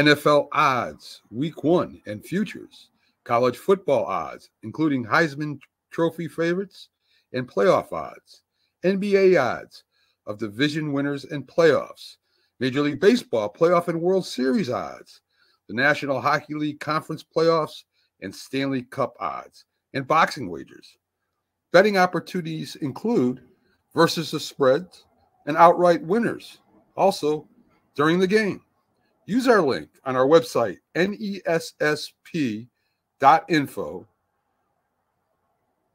NFL odds, week one and futures, college football odds, including Heisman Trophy favorites and playoff odds, NBA odds of division winners and playoffs, Major League Baseball playoff and World Series odds, the National Hockey League Conference playoffs and Stanley Cup odds, and boxing wagers. Betting opportunities include versus the spreads and outright winners, also during the game. Use our link on our website, nessp.info,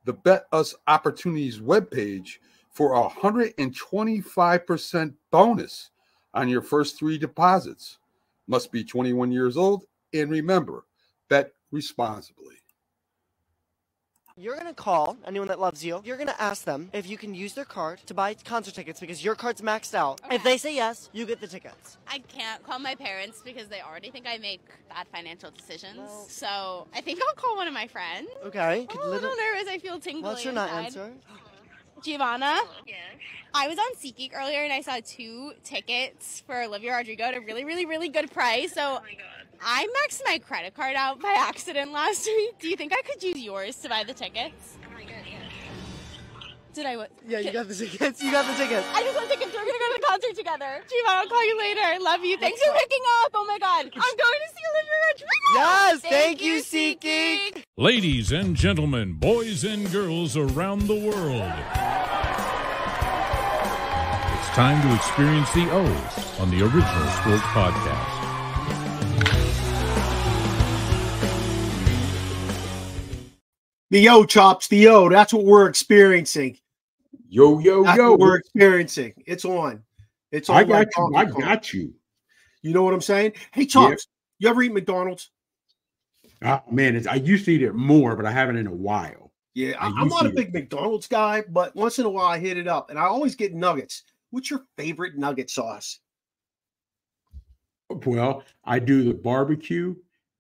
the Bet Us Opportunities webpage for a 125% bonus on your first 3 deposits. Must be 21 years old, and remember, bet responsibly. You're going to call anyone that loves you. You're going to ask them if you can use their card to buy concert tickets because your card's maxed out. Okay. If they say yes, you get the tickets. I can't call my parents because they already think I make bad financial decisions. Well, so I think I'll call one of my friends. Okay. I'm a little nervous. I feel tingly. What's your not answer? Giovanna? Yes. I was on SeatGeek earlier and I saw 2 tickets for Olivia Rodrigo at a really good price. So oh my God. I maxed my credit card out by accident last week. Do you think I could use yours to buy the tickets? Oh my God, yes. Did I what? Yeah, you got the tickets. You got the tickets. I just want tickets. We're gonna go to the concert together. Giovanna, I'll call you later. I love you. Thanks for picking up. Oh my God. I'm going to see Olivia Rodrigo. Yes, thank you, SeatGeek. Ladies and gentlemen, boys and girls around the world. It's time to experience the O's on the Original Sports Podcast. The yo chops, the yo. That's what we're experiencing. Yo, yo, that's yo. What we're experiencing. It's on. It's on. I got you. I got you. You know what I'm saying? Hey, Chops, you ever eat McDonald's? Man, I used to eat it more, but I haven't in a while. Yeah, I'm not a big McDonald's guy, but once in a while I hit it up, and I always get nuggets. What's your favorite nugget sauce? Well, I do the barbecue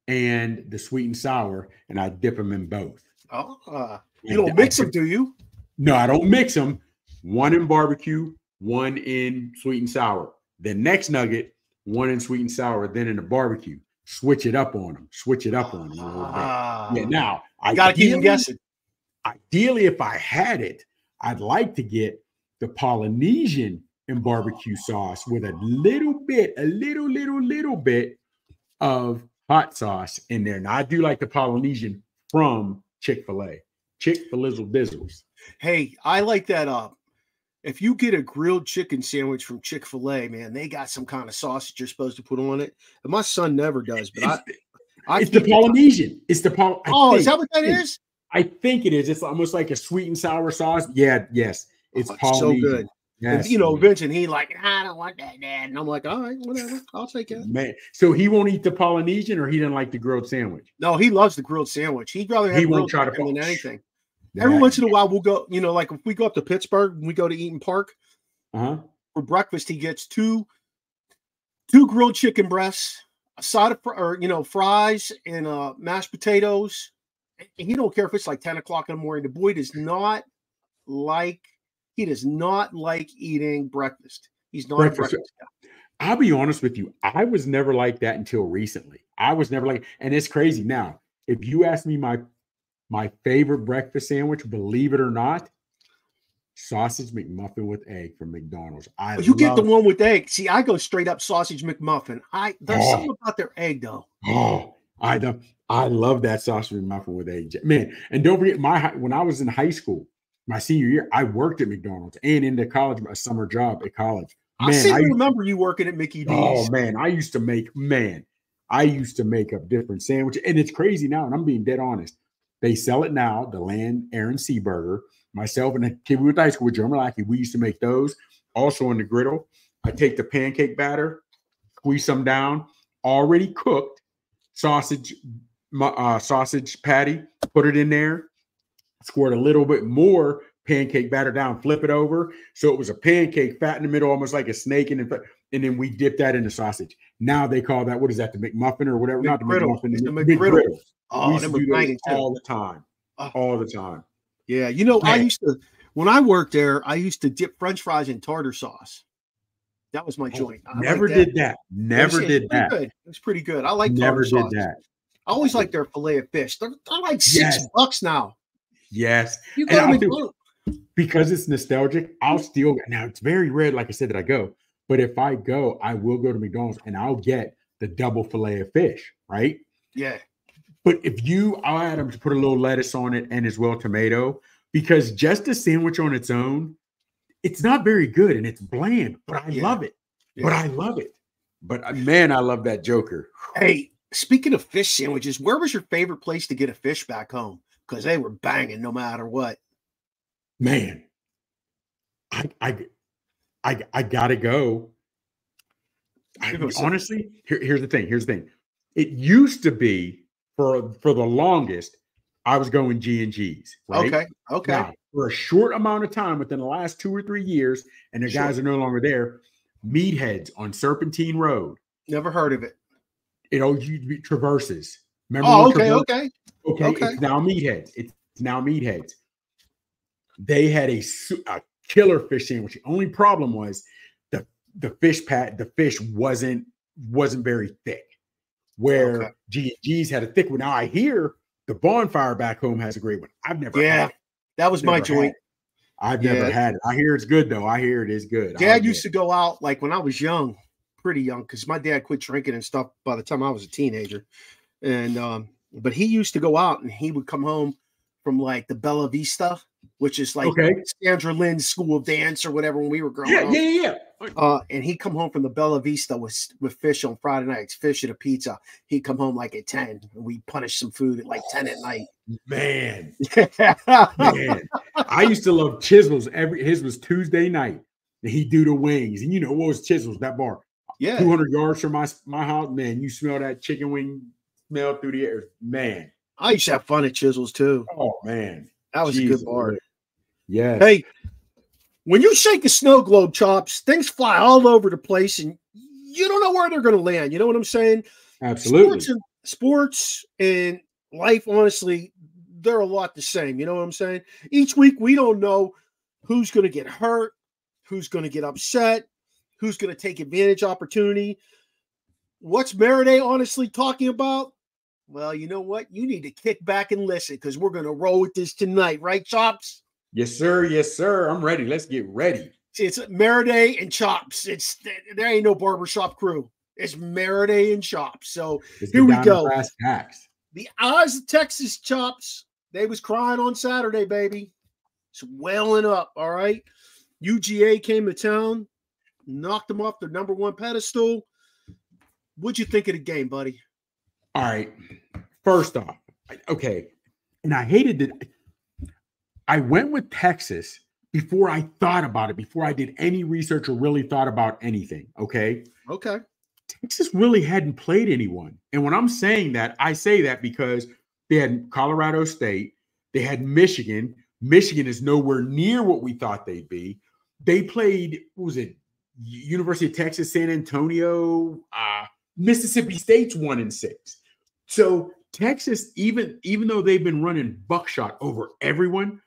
and the sweet and sour, and I dip them in both. Oh, you don't mix them, do you? No, I don't mix them. One in barbecue, one in sweet and sour. The next nugget, one in sweet and sour, then in the barbecue. Switch it up on them. Switch it up on them. Yeah, now, I got to keep them guessing. Ideally, if I had it, I'd like to get the Polynesian and barbecue sauce with a little bit of hot sauce in there. Now, I do like the Polynesian from Chick fil A, Chick-fil-Izzle Dizzles. Hey, I like that up. If you get a grilled chicken sandwich from Chick fil A, man, they got some kind of sausage you're supposed to put on it. And my son never does, but it's the Polynesian. It's the Polynesian. Oh, is that what that is? I think it is. It's almost like a sweet and sour sauce. Yeah, yes. It's Polynesian. So good. Yes, and, you know, Vincent, he like, I don't want that, Dad. And I'm like, all right, whatever. I'll take it. Man, so he won't eat the Polynesian, or he doesn't like the grilled sandwich? No, he loves the grilled sandwich. He'd rather have grilled chicken than anything. Yeah. Every once in a while, we'll go, you know, like if we go up to Pittsburgh and we go to Eaton Park, for breakfast, he gets two grilled chicken breasts, a side of, fries and mashed potatoes. And he don't care if it's like 10 o'clock in the morning. The boy does not like eating breakfast. He's not a breakfast guy. I'll be honest with you. I was never like that until recently. And it's crazy. Now, if you ask me my favorite breakfast sandwich, believe it or not, sausage McMuffin with egg from McDonald's. You get the one with egg. See, I go straight up sausage McMuffin. There's something about their egg, though. Oh, I love that sausage McMuffin with egg. Man, and don't forget, when I was in high school, my senior year, I worked at McDonald's and into college, a summer job at college. Man, I remember you working at Mickey D's. Oh man, I used to make up different sandwiches, and it's crazy now. And I'm being dead honest. They sell it now. The Land Aaron C Burger. Myself and the kid we went to high school with, Joe Malaki, we used to make those. Also in the griddle, I take the pancake batter, squeeze some down, already cooked sausage patty, put it in there. Squirt a little bit more pancake batter down, flip it over. So it was a pancake fat in the middle, almost like a snake. And then we dipped that into sausage. Now they call that, what is that, the McMuffin or whatever? Not the McMuffin. It's the McGriddle. Oh, we used to do those all the time. All the time. Yeah. You know, when I worked there, I used to dip French fries in tartar sauce. That was my joint. Never did that. It was pretty good. I like never did that. I always like their fillet of fish. They're like $6 now. Yes. You got to because it's nostalgic. I'll still now. It's very rare, like I said, that I go. But if I go, I will go to McDonald's and I'll get the double fillet of fish. Right. Yeah. But if you, I'll add them to put a little lettuce on it and as well tomato, because just a sandwich on its own, it's not very good and it's bland, but I love it. Yeah. But I love it. But man, I love that Joker. Hey, speaking of fish sandwiches, where was your favorite place to get a fish back home? Because they were banging no matter what. Man, I gotta go. Honestly, here's the thing. It used to be for the longest, I was going G and G's. Right? Okay. Okay. Now, for a short amount of time within the last 2 or 3 years, and the guys are no longer there, Meatheads on Serpentine Road. Never heard of it. It OG Traverses. Remember okay. It's now Meatheads. They had a killer fish sandwich. The only problem was the fish wasn't very thick. Where G and G's had a thick one. Now I hear the Bonfire back home has a great one. I've never had it. That was my joint. I've never had it. I hear it's good, though. I hear it is good. Dad used to go out, like, when I was young, pretty young, because my dad quit drinking and stuff by the time I was a teenager. And but he used to go out, and he would come home from, like, the Bella Vista, which is, like, Sandra Lynn's School of Dance or whatever when we were growing up. Yeah. And he'd come home from the Bella Vista with fish on Friday nights, fish and a pizza. He'd come home, like, at 10, and we'd punish some food at, like, 10 at night. Man, man, I used to love Chisels. His was Tuesday night. And he'd do the wings, and you know what was Chisels? That bar, 200 yards from my house. Man, you smell that chicken wing smell through the air. Man, I used to have fun at Chisels too. Oh man, that was a good bar. Yeah. Hey, when you shake a snow globe, Chops, things fly all over the place, and you don't know where they're going to land. You know what I'm saying? Absolutely. Sports and life, honestly, they're a lot the same. You know what I'm saying? Each week, we don't know who's going to get hurt, who's going to get upset, who's going to take advantage of opportunity. What's Maraday honestly talking about? Well, you know what? You need to kick back and listen because we're going to roll with this tonight. Right, Chops? Yes, sir. Yes, sir. I'm ready. Let's get ready. It's Maraday and Chops. There ain't no barbershop crew. It's Maraday and Chops. So it's here we go. The eyes of Texas, Chops, they was crying on Saturday, baby. It's welling up, all right? UGA came to town, knocked them off their #1 pedestal. What'd you think of the game, buddy? All right. First off, okay, and I hated that I went with Texas before I thought about it, before I did any research or really thought about anything, okay? Okay. Texas really hadn't played anyone. And when I'm saying that, I say that because they had Colorado State. They had Michigan. Michigan is nowhere near what we thought they'd be. They played, what was it, University of Texas, San Antonio, Mississippi State's 1-6. So Texas, even though they've been running buckshot over everyone,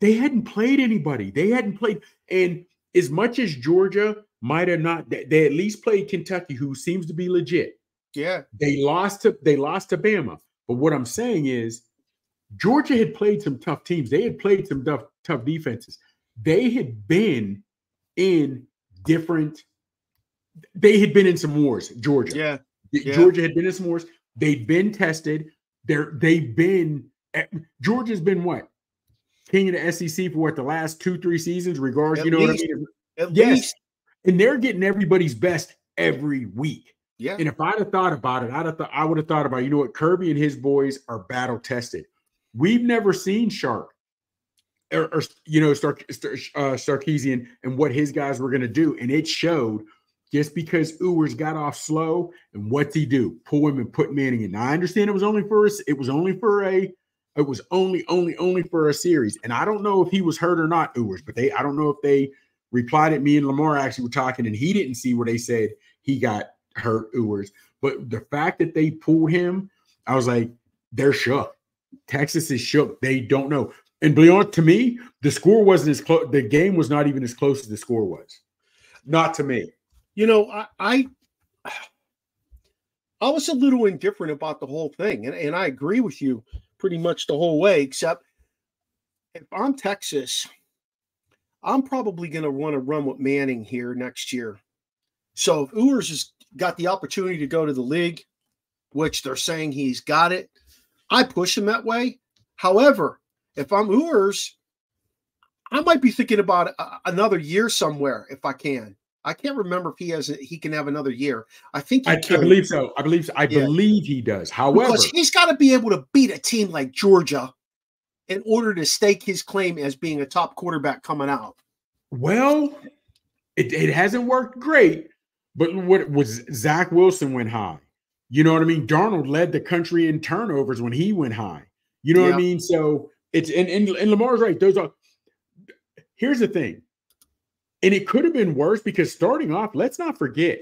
they hadn't played anybody. They hadn't played. And as much as Georgia – might have not. They at least played Kentucky, who seems to be legit. Yeah, they lost to Bama. But what I'm saying is, Georgia had played some tough teams. They had played some tough defenses. They had been in different. They had been in some wars. Georgia. Yeah. Georgia had been in some wars. They'd been tested. Georgia's been what? King of the SEC for what the last 2-3 seasons. Regards, you know what I mean? At least. And they're getting everybody's best every week. Yeah. And if I'd have thought about it, I would have thought about, you know what, Kirby and his boys are battle tested. We've never seen Shark or you know, Sarkisian and what his guys were going to do. And it showed just because Ewers got off slow. And what's he do? Pull him and put Manning in. Now, I understand it was only for a series. And I don't know if he was hurt or not, Ewers, but I don't know if they replied at me and Lamar actually were talking, and he didn't see where they said he got hurt, Ewers. But the fact that they pulled him, I was like, they're shook. Texas is shook. They don't know. And beyond, to me, the score wasn't as close. The game was not even as close as the score was. Not to me. You know, I was a little indifferent about the whole thing, and I agree with you pretty much the whole way, except if I'm Texas, I'm probably going to want to run with Manning here next year. So if Ewers has got the opportunity to go to the league, which they're saying he's got it, I push him that way. However, if I'm Ewers, I might be thinking about another year somewhere if I can. I can't remember if he has he can have another year. I think I believe so. I believe he does. However, because he's got to be able to beat a team like Georgia in order to stake his claim as being a top quarterback coming out. Well, it hasn't worked great, but what was Zach Wilson went high. You know what I mean? Darnold led the country in turnovers when he went high. You know what I mean? So it's and Lamar's right. Those are here's the thing. And it could have been worse because starting off, let's not forget,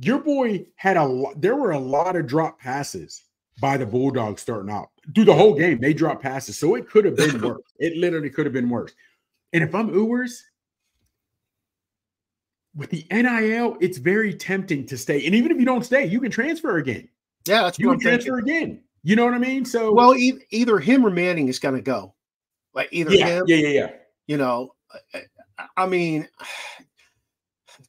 your boy had there were a lot of drop passes by the Bulldogs starting out. Through the whole game, they dropped passes. So it could have been worse. It literally could have been worse. And if I'm Ewers, with the NIL, it's very tempting to stay. And even if you don't stay, you can transfer again. Yeah, that's what I'm thinking. You can transfer again. You know what I mean? So, well, either him or Manning is going to go. Like either him. Yeah. You know, I mean,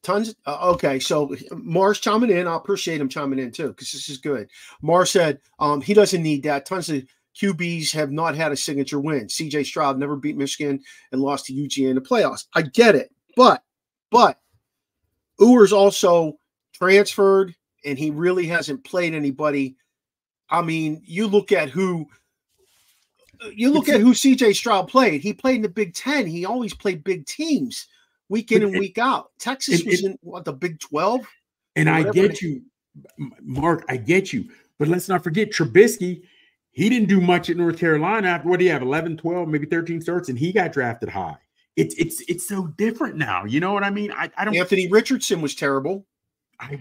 tons. Okay, so Mars chiming in. I appreciate him chiming in too because this is good. Mars said he doesn't need that. Tons of QBs have not had a signature win. C.J. Stroud never beat Michigan and lost to UGA in the playoffs. I get it, but Ewers also transferred and he really hasn't played anybody. I mean, you look at who C.J. Stroud played. He played in the Big Ten. He always played big teams week in and week out. Texas was in the Big 12. And I get you, Mark. I get you. But let's not forget Trubisky. He didn't do much at North Carolina. After what do you have, 11, 12, maybe 13 starts, and he got drafted high. It's so different now. You know what I mean? I don't. Anthony Richardson was terrible. I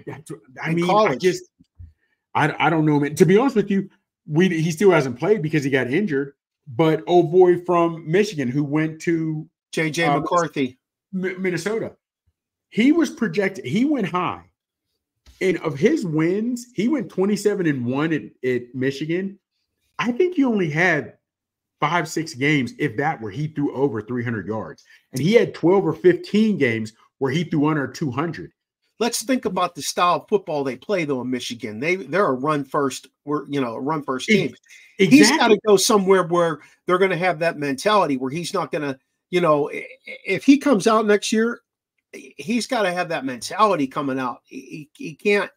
don't know, man. To be honest with you, he still hasn't played because he got injured. But old boy from Michigan who went to J.J. McCarthy, Minnesota, he was projected. He went high. And of his wins, he went 27-1 at Michigan. I think he only had 5-6 games, if that, where he threw over 300 yards. And he had 12 or 15 games where he threw under 200. Let's think about the style of football they play, though, in Michigan. They're a run-first, a run-first team. Exactly. He's got to go somewhere where they're going to have that mentality where he's not going to, you know, if he comes out next year, he's got to have that mentality coming out. He can't.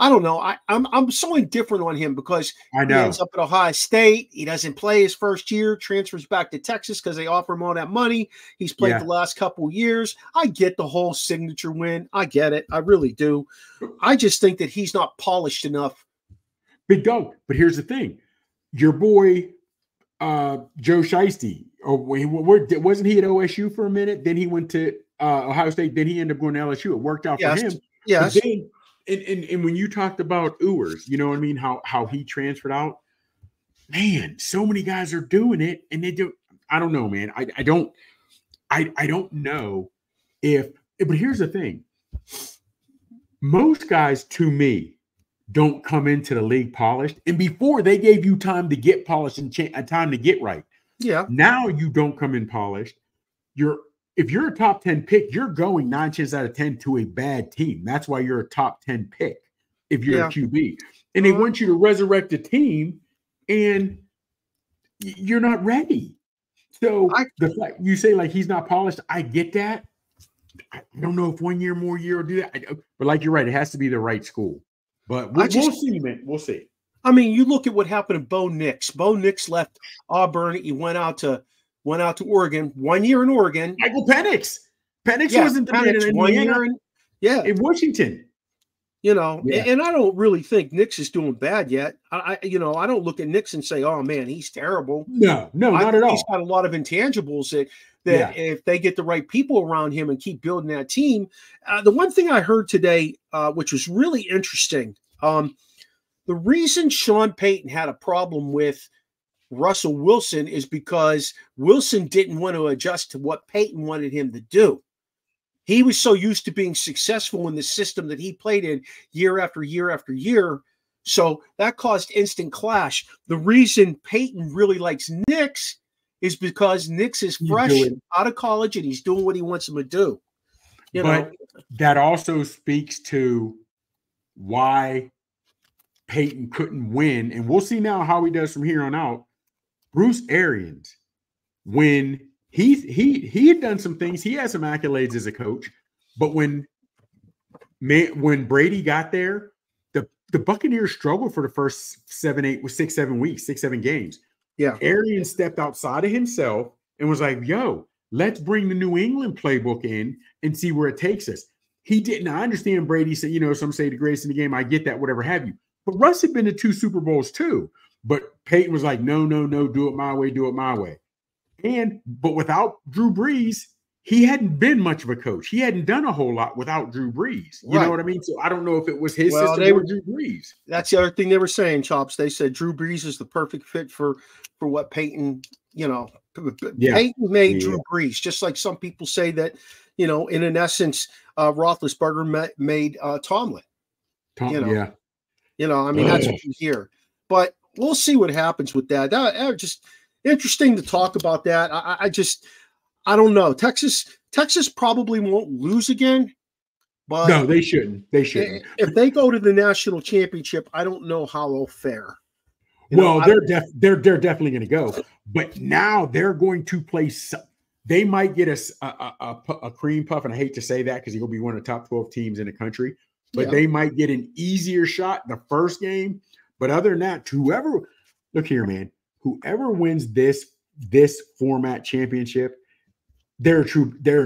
I don't know. I'm so indifferent on him because he ends up at Ohio State. He doesn't play his first year, transfers back to Texas because they offer him all that money. He's played the last couple of years. I get the whole signature win. I get it. I really do. I just think that he's not polished enough. Big dog. But here's the thing. Your boy, Joe Shiesty, wasn't he at OSU for a minute? Then he went to Ohio State. Then he ended up going to LSU. It worked out for him. Yes. And when you talked about Ewers, you know what I mean, how he transferred out, man, so many guys are doing it and they do. I don't know, man. I don't know if, but here's the thing. Most guys to me don't come into the league polished. And before they gave you time to get polished and time to get right. Yeah. Now you don't come in polished. If you're a top 10 pick, you're going 9 chances out of 10 to a bad team. That's why you're a top 10 pick if you're a QB. And they want you to resurrect the team, and you're not ready. So the fact you say, like, he's not polished, I get that. I don't know if one more year will do that. But, like, you're right, it has to be the right school. But we'll see, man. We'll see. I mean, you look at what happened to Bo Nix. Bo Nix left Auburn. He went out to Oregon, 1 year in Oregon. Michael Penix. Wasn't debated in 1 year in Washington. You know, and I don't really think Nix is doing bad yet. I don't look at Nix and say, oh, man, he's terrible. No, not at all. He's got a lot of intangibles that if they get the right people around him and keep building that team. The one thing I heard today, which was really interesting, the reason Sean Payton had a problem with Russell Wilson is because Wilson didn't want to adjust to what Peyton wanted him to do. He was so used to being successful in the system that he played in year after year after year. So that caused instant clash. The reason Peyton really likes Nix is because Nix is fresh out of college and he's doing what he wants him to do. But that also speaks to why Peyton couldn't win. And we'll see now how he does from here on out. Bruce Arians, when he had done some things, he had some accolades as a coach, but when Brady got there, the Buccaneers struggled for the first six, seven games. Yeah. Arians stepped outside of himself and was like, yo, let's bring the New England playbook in and see where it takes us. He didn't. I understand Brady said, you know, some say the greatest in the game. I get that, whatever have you. But Russ had been to 2 Super Bowls too. But Peyton was like, no, no, no, do it my way, do it my way. But without Drew Brees, he hadn't been much of a coach. He hadn't done a whole lot without Drew Brees. You know what I mean? So I don't know if it was his system or Drew Brees. That's the other thing they were saying, Chops. They said Drew Brees is the perfect fit for what Peyton, you know. Yeah. Peyton made Drew Brees, just like some people say that, you know, in essence, Roethlisberger made Tomlin. You know, I mean, that's what you hear. But we'll see what happens with that. That just interesting to talk about that. I don't know. Texas probably won't lose again. But no, they shouldn't. They shouldn't. If they go to the national championship, I don't know how they'll fare. They're definitely going to go. But now they're going to play. They might get a cream puff, and I hate to say that because he'll be one of the top 12 teams in the country. But they might get an easier shot the first game. But other than that, whoever wins this format championship, they're a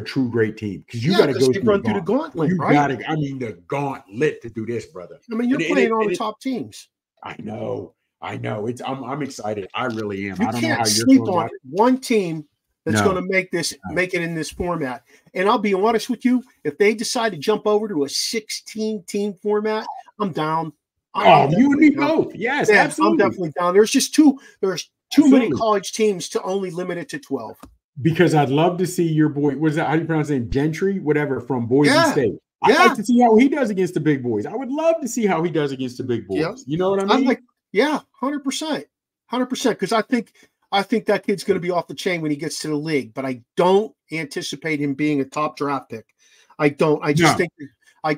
true great team because you got to go through the gauntlet. You got to, the gauntlet to do this, brother. I mean, you're playing all the top teams. I know. I'm excited. I really am. I don't know how you're sleep on one team that's going to make it in this format. And I'll be honest with you, if they decide to jump over to a 16-team format, I'm down. You and me both. Yes, yeah, absolutely. I'm definitely down. There's too many college teams to only limit it to 12. Because I'd love to see your boy, what is that? How do you pronounce his name? Gentry, whatever, from Boise State. I'd like to see how he does against the big boys. I would love to see how he does against the big boys. Yep. You know what I mean? I'm like, 100%. Because I think that kid's going to be off the chain when he gets to the league, but I don't anticipate him being a top draft pick. I don't. I just think I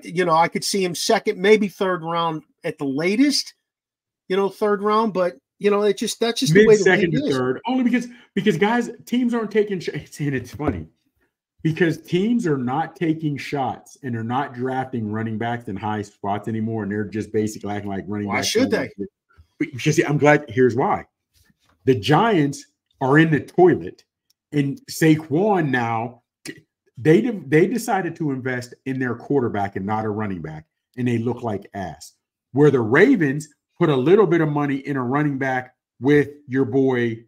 could see him second, maybe third round at the latest. Third round, but that's just the way the league is. Third, only because guys, teams aren't taking shots, and it's funny because teams are not taking shots and they're not drafting running backs in high spots anymore, and they're just basically acting like running backs. Why should they? Because I'm glad. Here's why: the Giants are in the toilet, and Saquon now they decided to invest in their quarterback and not a running back, and they look like ass. Where the Ravens put a little bit of money in a running back with your boy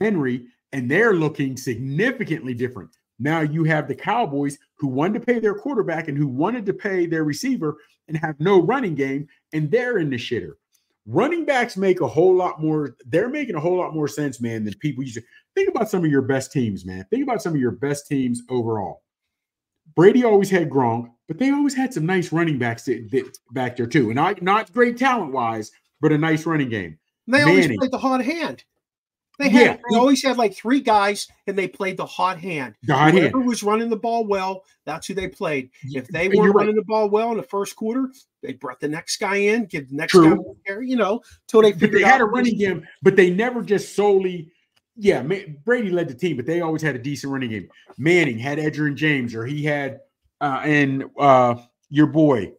Henry, and they're looking significantly different. Now you have the Cowboys who wanted to pay their quarterback and who wanted to pay their receiver and have no running game, and they're in the shitter. Running backs make a whole lot more. They're making a whole lot more sense, man, than people used to. Think about some of your best teams, man. Think about some of your best teams overall. Brady always had Gronk, but they always had some nice running backs that back there too. And not great talent-wise, but a nice running game. And they always played the hot hand. They always had like 3 guys, and they played the hot hand. Whoever was running the ball well, that's who they played. If they weren't running the ball well in the first quarter, they brought the next guy in, give the next guy more care, till they figured out. They had a running game, but they never just solely – Brady led the team, but they always had a decent running game. Manning had Edger and James, or he had your boy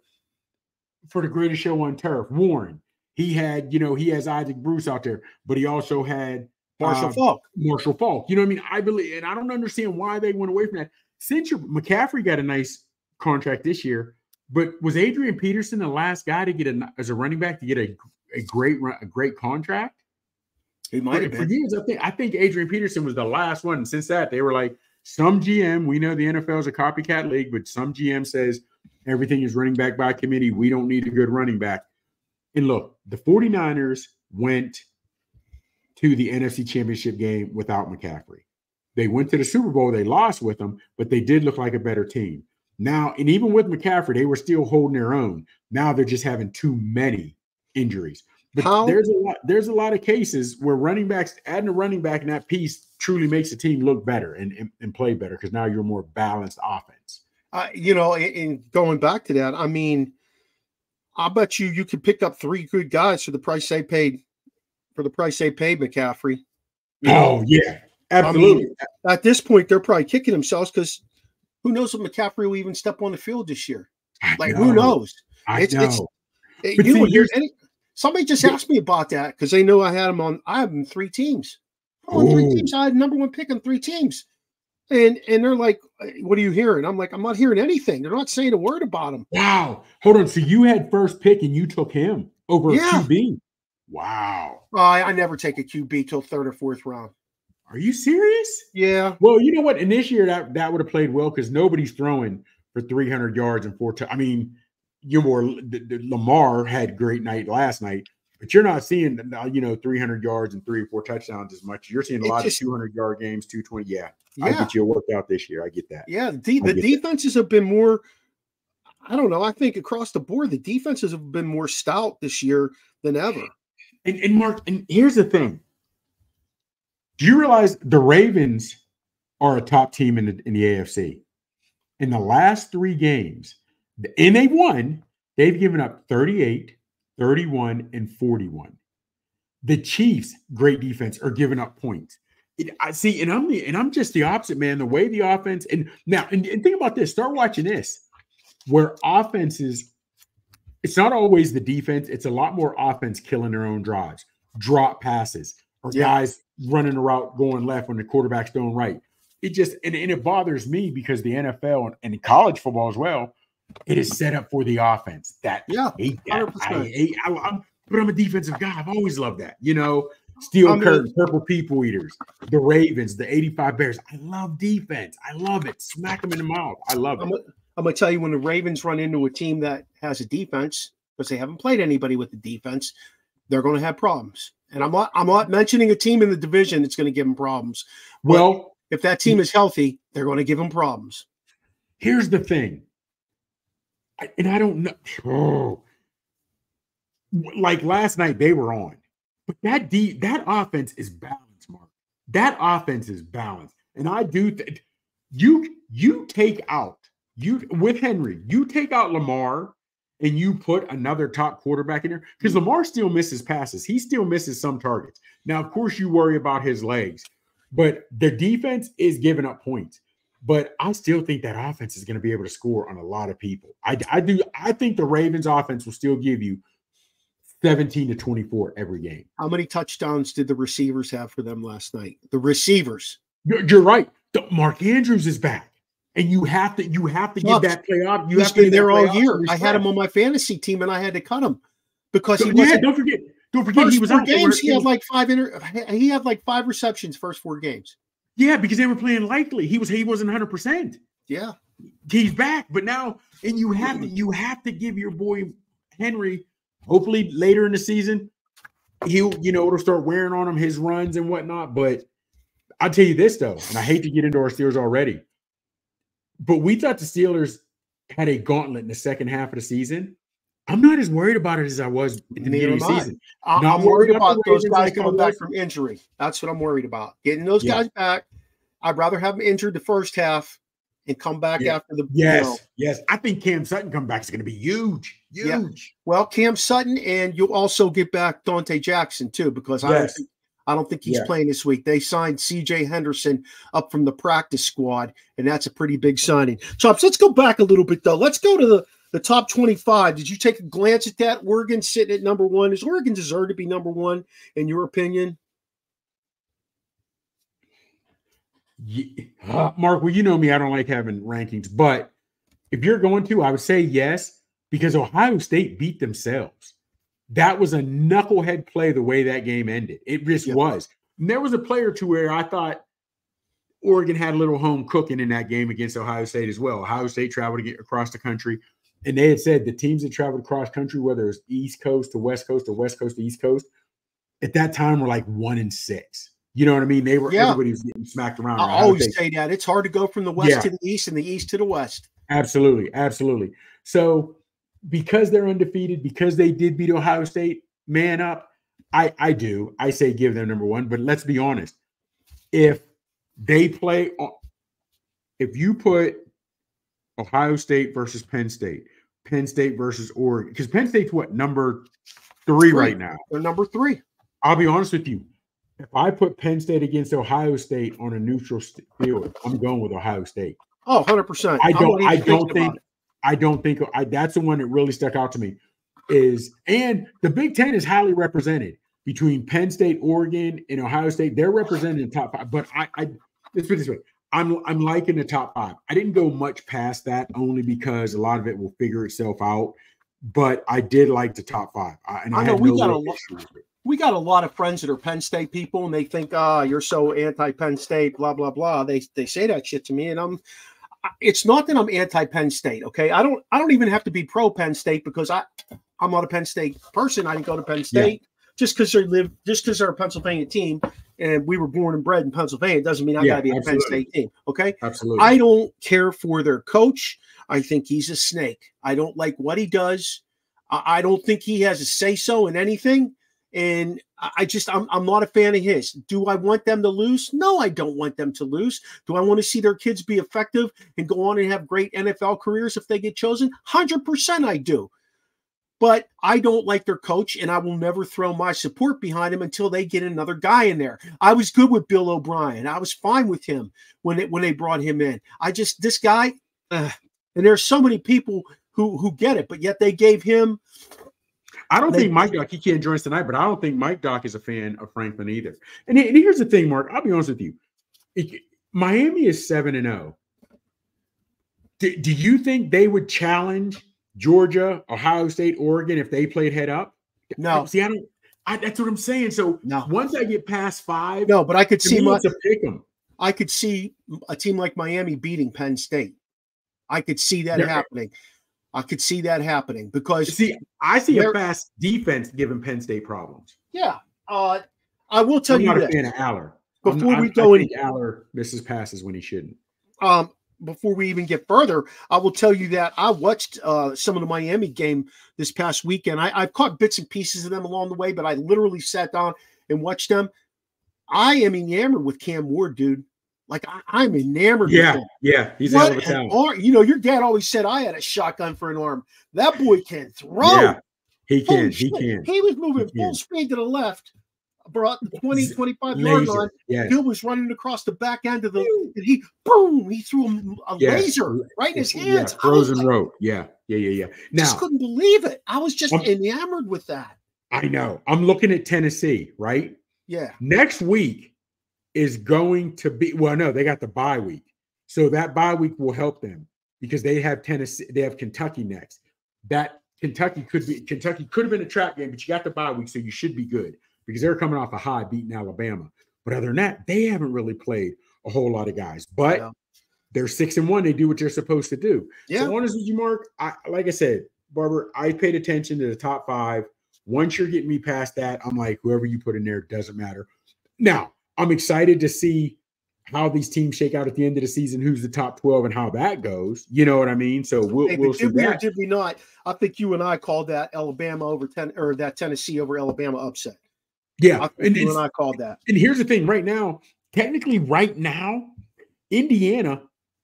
for the greatest show on turf, Warren. He had – he has Isaac Bruce out there, but he also had – Marshall Faulk. You know what I mean? I believe, and I don't understand why they went away from that. Since McCaffrey got a nice contract this year, but was Adrian Peterson the last guy to get as a running back to get a great contract? He might have been. For years, I think Adrian Peterson was the last one. And since that, they were like, some GM. We know the NFL is a copycat league, but some GM says everything is running back by committee. We don't need a good running back. And look, the 49ers went to the NFC Championship game without McCaffrey. They went to the Super Bowl. They lost with him, but they did look like a better team. Now, and even with McCaffrey, they were still holding their own. Now they're just having too many injuries. But there's a lot of cases where running backs, adding a running back in that piece truly makes the team look better and play better because now you're a more balanced offense. And going back to that, I mean, I bet you could pick up three good guys for the price they paid McCaffrey. Oh, yeah, absolutely. I mean, at this point, they're probably kicking themselves because who knows if McCaffrey will even step on the field this year. Who knows? Somebody just asked me about that because they know I had him on. I have him three teams. I had number one pick on three teams. And they're like, what are you hearing? I'm like, I'm not hearing anything. They're not saying a word about him. Wow. Hold on. So you had first pick and you took him over a QB. Wow. I never take a QB till third or fourth round. Are you serious? Yeah. Well, you know what? And this year that would have played well because nobody's throwing for 300 yards and 4 touchdowns. I mean, Lamar had great night last night, but you're not seeing 300 yards and 3 or 4 touchdowns as much. You're seeing a lot of 200-yard games, 220. Yeah, I get you a workout this year. I get that. Yeah, the defenses have been more. I don't know. I think across the board, the defenses have been more stout this year than ever. And Mark, and here's the thing. Do you realize the Ravens are a top team in the AFC? In the last 3 games, and they won, they've given up 38, 31, and 41. The Chiefs, great defense, are giving up points. I see, and I'm just the opposite, man. The way the offense and think about this. Start watching this, where offenses, it's not always the defense. It's a lot more offense killing their own drives, drop passes, or guys running a route going left when the quarterback's going right. It just and it bothers me because the NFL and college football as well, it is set up for the offense. But I'm a defensive guy. I've always loved that, Steel curtain, purple people eaters, the Ravens, the 85 Bears. I love defense. I love it. Smack them in the mouth. I love it. I'm going to tell you, when the Ravens run into a team that has a defense, because they haven't played anybody with the defense, they're going to have problems. And I'm not mentioning a team in the division that's going to give them problems. Well, if that team is healthy, they're going to give them problems. Here's the thing. I don't know. Oh. Like last night, they were on. But that offense is balanced, Mark. That offense is balanced. And I do you take out Lamar and you put another top quarterback in there because Lamar still misses passes. He still misses some targets. Now, of course, you worry about his legs, but the defense is giving up points. But I still think that offense is going to be able to score on a lot of people. I do. I think the Ravens offense will still give you 17 to 24 every game. How many touchdowns did the receivers have for them last night? The receivers. You're right. Mark Andrews is back. And you have to get that playoff. He's been there all year. I had him on my fantasy team and I had to cut him because he wasn't. Don't forget he was out games. He had like 5 receptions first 4 games. Yeah, because they were playing lightly. He wasn't 100%. Yeah. He's back, but now and you have to give your boy Henry. Hopefully later in the season, it'll start wearing on him, his runs and whatnot. But I'll tell you this, though, and I hate to get into our Steelers already, but we thought the Steelers had a gauntlet in the second half of the season. I'm not as worried about it as I was in the beginning of the season. I'm worried about those guys coming back from injury. That's what I'm worried about, getting those guys back. I'd rather have them injured the first half and come back after the yes. I think Cam Sutton come back is going to be huge. Yeah. Well, Cam Sutton, and you'll also get back Dante Jackson too, because I don't think he's playing this week. They signed C.J. Henderson up from the practice squad, and that's a pretty big signing. Chops, let's go back a little bit though. Let's go to the top 25. Did you take a glance at that? Oregon sitting at number 1. Does Oregon deserve to be number 1 in your opinion? Yeah. Mark, well, you know me, I don't like having rankings, but if you're going to, I would say yes, because Ohio State beat themselves. That was a knucklehead play the way that game ended. It just was. And there was a play or two where I thought Oregon had a little home cooking in that game against Ohio State as well. Ohio State traveled to get across the country, and they had said the teams that traveled across country, whether it's East Coast to West Coast or West Coast to East Coast, at that time were like 1 and 6. You know what I mean? Everybody was getting smacked around. I always say that. It's hard to go from the West to the East and the East to the West. Absolutely. Absolutely. So because they're undefeated, because they did beat Ohio State, man up. I do. I say give them number one, but let's be honest. If they play on, if you put Ohio State versus Penn State, Penn State versus Oregon, because Penn State's what, number three right now? They're number three. I'll be honest with you. If I put Penn State against Ohio State on a neutral field, I'm going with Ohio State. Oh, 100%. I don't think that's the one that really stuck out to me. And the Big Ten is highly represented between Penn State, Oregon, and Ohio State. They're represented in the top five. But let's put it this way. I'm liking the top five. I didn't go much past that only because a lot of it will figure itself out. But I did like the top five. We got a lot of friends that are Penn State people, and they think, "Ah, oh, you're so anti-Penn State, blah blah blah." They say that shit to me, and it's not that I'm anti-Penn State. Okay, I don't even have to be pro Penn State because I'm not a Penn State person. I didn't go to Penn State just because they're a Pennsylvania team, and we were born and bred in Pennsylvania. It doesn't mean I got to be a Penn State team. Okay, absolutely. I don't care for their coach. I think he's a snake. I don't like what he does. I don't think he has a say-so in anything. And I'm not a fan of his. Do I want them to lose? No, I don't want them to lose. Do I want to see their kids be effective and go on and have great NFL careers if they get chosen? 100% I do. But I don't like their coach, and I will never throw my support behind him until they get another guy in there. I was good with Bill O'Brien. I was fine with him when they brought him in. This guy, and there's so many people who get it, but yet they gave him – I don't think Mike Dock, he can't join us tonight, but I don't think Mike Dock is a fan of Franklin either. And here's the thing, Mark. I'll be honest with you. Miami is 7-0. Do you think they would challenge Georgia, Ohio State, Oregon if they played head up? No. See, that's what I'm saying. So once I get past five. No, but I could see to pick them. I could see a team like Miami beating Penn State. I could see that happening. I could see that happening because I see a fast defense giving Penn State problems. Yeah, I will tell you. I'm not a fan of Aller. Aller misses passes when he shouldn't. Before we even get further, I will tell you that I watched some of the Miami game this past weekend. I've caught bits and pieces of them along the way, but I literally sat down and watched them. I am enamored with Cam Ward, dude. Like I'm enamored. Yeah, yeah, he's out of town. You know, your dad always said I had a shotgun for an arm. That boy can throw. Yeah, he can. Holy shit. He can. He was moving full speed to the left, brought the 25 yard line. Yes. Bill was running across the back end of the. And he threw a laser right in his hands. Yeah, frozen rope. Yeah. Now, just couldn't believe it. I was just enamored with that. I know. I'm looking at Tennessee, right? Yeah. Next week is going to be, well, no, they got the bye week. So that bye week will help them because they have Kentucky next. That Kentucky could have been a trap game, but you got the bye week, so you should be good because they're coming off a high beating Alabama. But other than that, they haven't really played a whole lot of guys. But they're 6-1. They do what they're supposed to do. Yeah. So honest with you, Mark, like I said, Barbara, I paid attention to the top five. Once you're getting me past that, I'm like, whoever you put in there doesn't matter. Now, I'm excited to see how these teams shake out at the end of the season, who's the top 12 and how that goes. You know what I mean? So we'll see that. Did we not? I think you and I called that Tennessee over Alabama upset. Yeah. I think you and I called that. And here's the thing right now, technically right now, Indiana,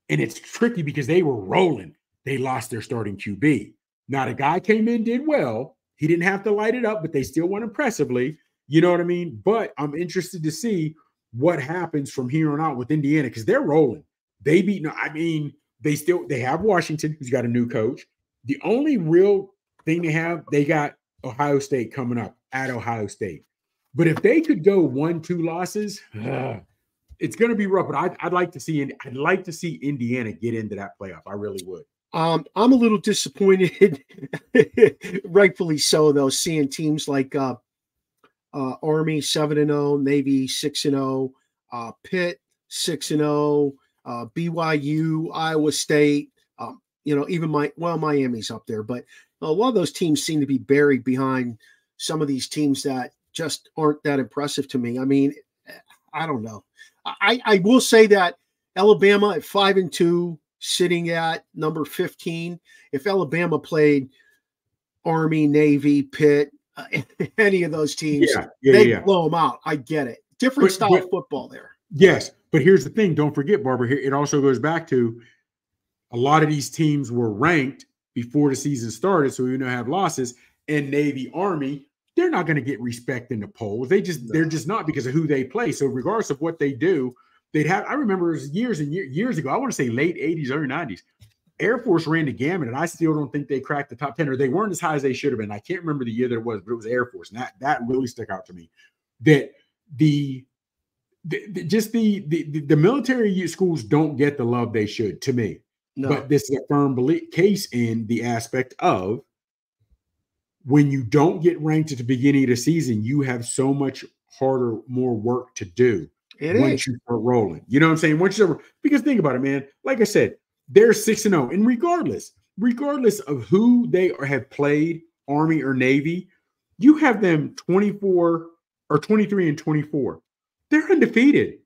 and it's tricky because they were rolling. They lost their starting QB. Now the guy came in, did well. He didn't have to light it up, but they still won impressively. You know what I mean? But I'm interested to see what happens from here on out with Indiana because they're rolling. They beat – I mean, they have Washington, who's got a new coach. The only real thing they got Ohio State coming up at Ohio State. But if they could go 1-2 losses, it's going to be rough. But I'd like to see Indiana get into that playoff. I really would. I'm a little disappointed, rightfully so, though, seeing teams like Army 7-0, Navy 6-0, Pitt 6-0, BYU, Iowa State. You know, even Miami's up there, but a lot of those teams seem to be buried behind some of these teams that just aren't that impressive to me. I mean, I don't know. I will say that Alabama at 5-2, sitting at number 15. If Alabama played Army, Navy, Pitt, any of those teams, they blow them out. I get it. Different style of football there. Yes, but here's the thing. Don't forget, Barbara, here, it also goes back to a lot of these teams were ranked before the season started, so we know have losses. And Navy, Army, they're not going to get respect in the polls. They're just not, because of who they play. So regardless of what they do, they'd have. I remember it was years ago. I want to say late 80s, early 90s. Air Force ran the gamut, and I still don't think they cracked the top 10, or they weren't as high as they should have been. I can't remember the year that it was, but it was Air Force, and that really stuck out to me. That the military schools don't get the love they should, to me. No. But this is a firm belief case in the aspect of, when you don't get ranked at the beginning of the season, you have so much harder, more work to do once you start rolling. You know what I'm saying? Once you start, because think about it, man. Like I said, they're 6-0, and regardless of who they have played, Army or Navy, you have them 24 or 23 and 24. They're undefeated.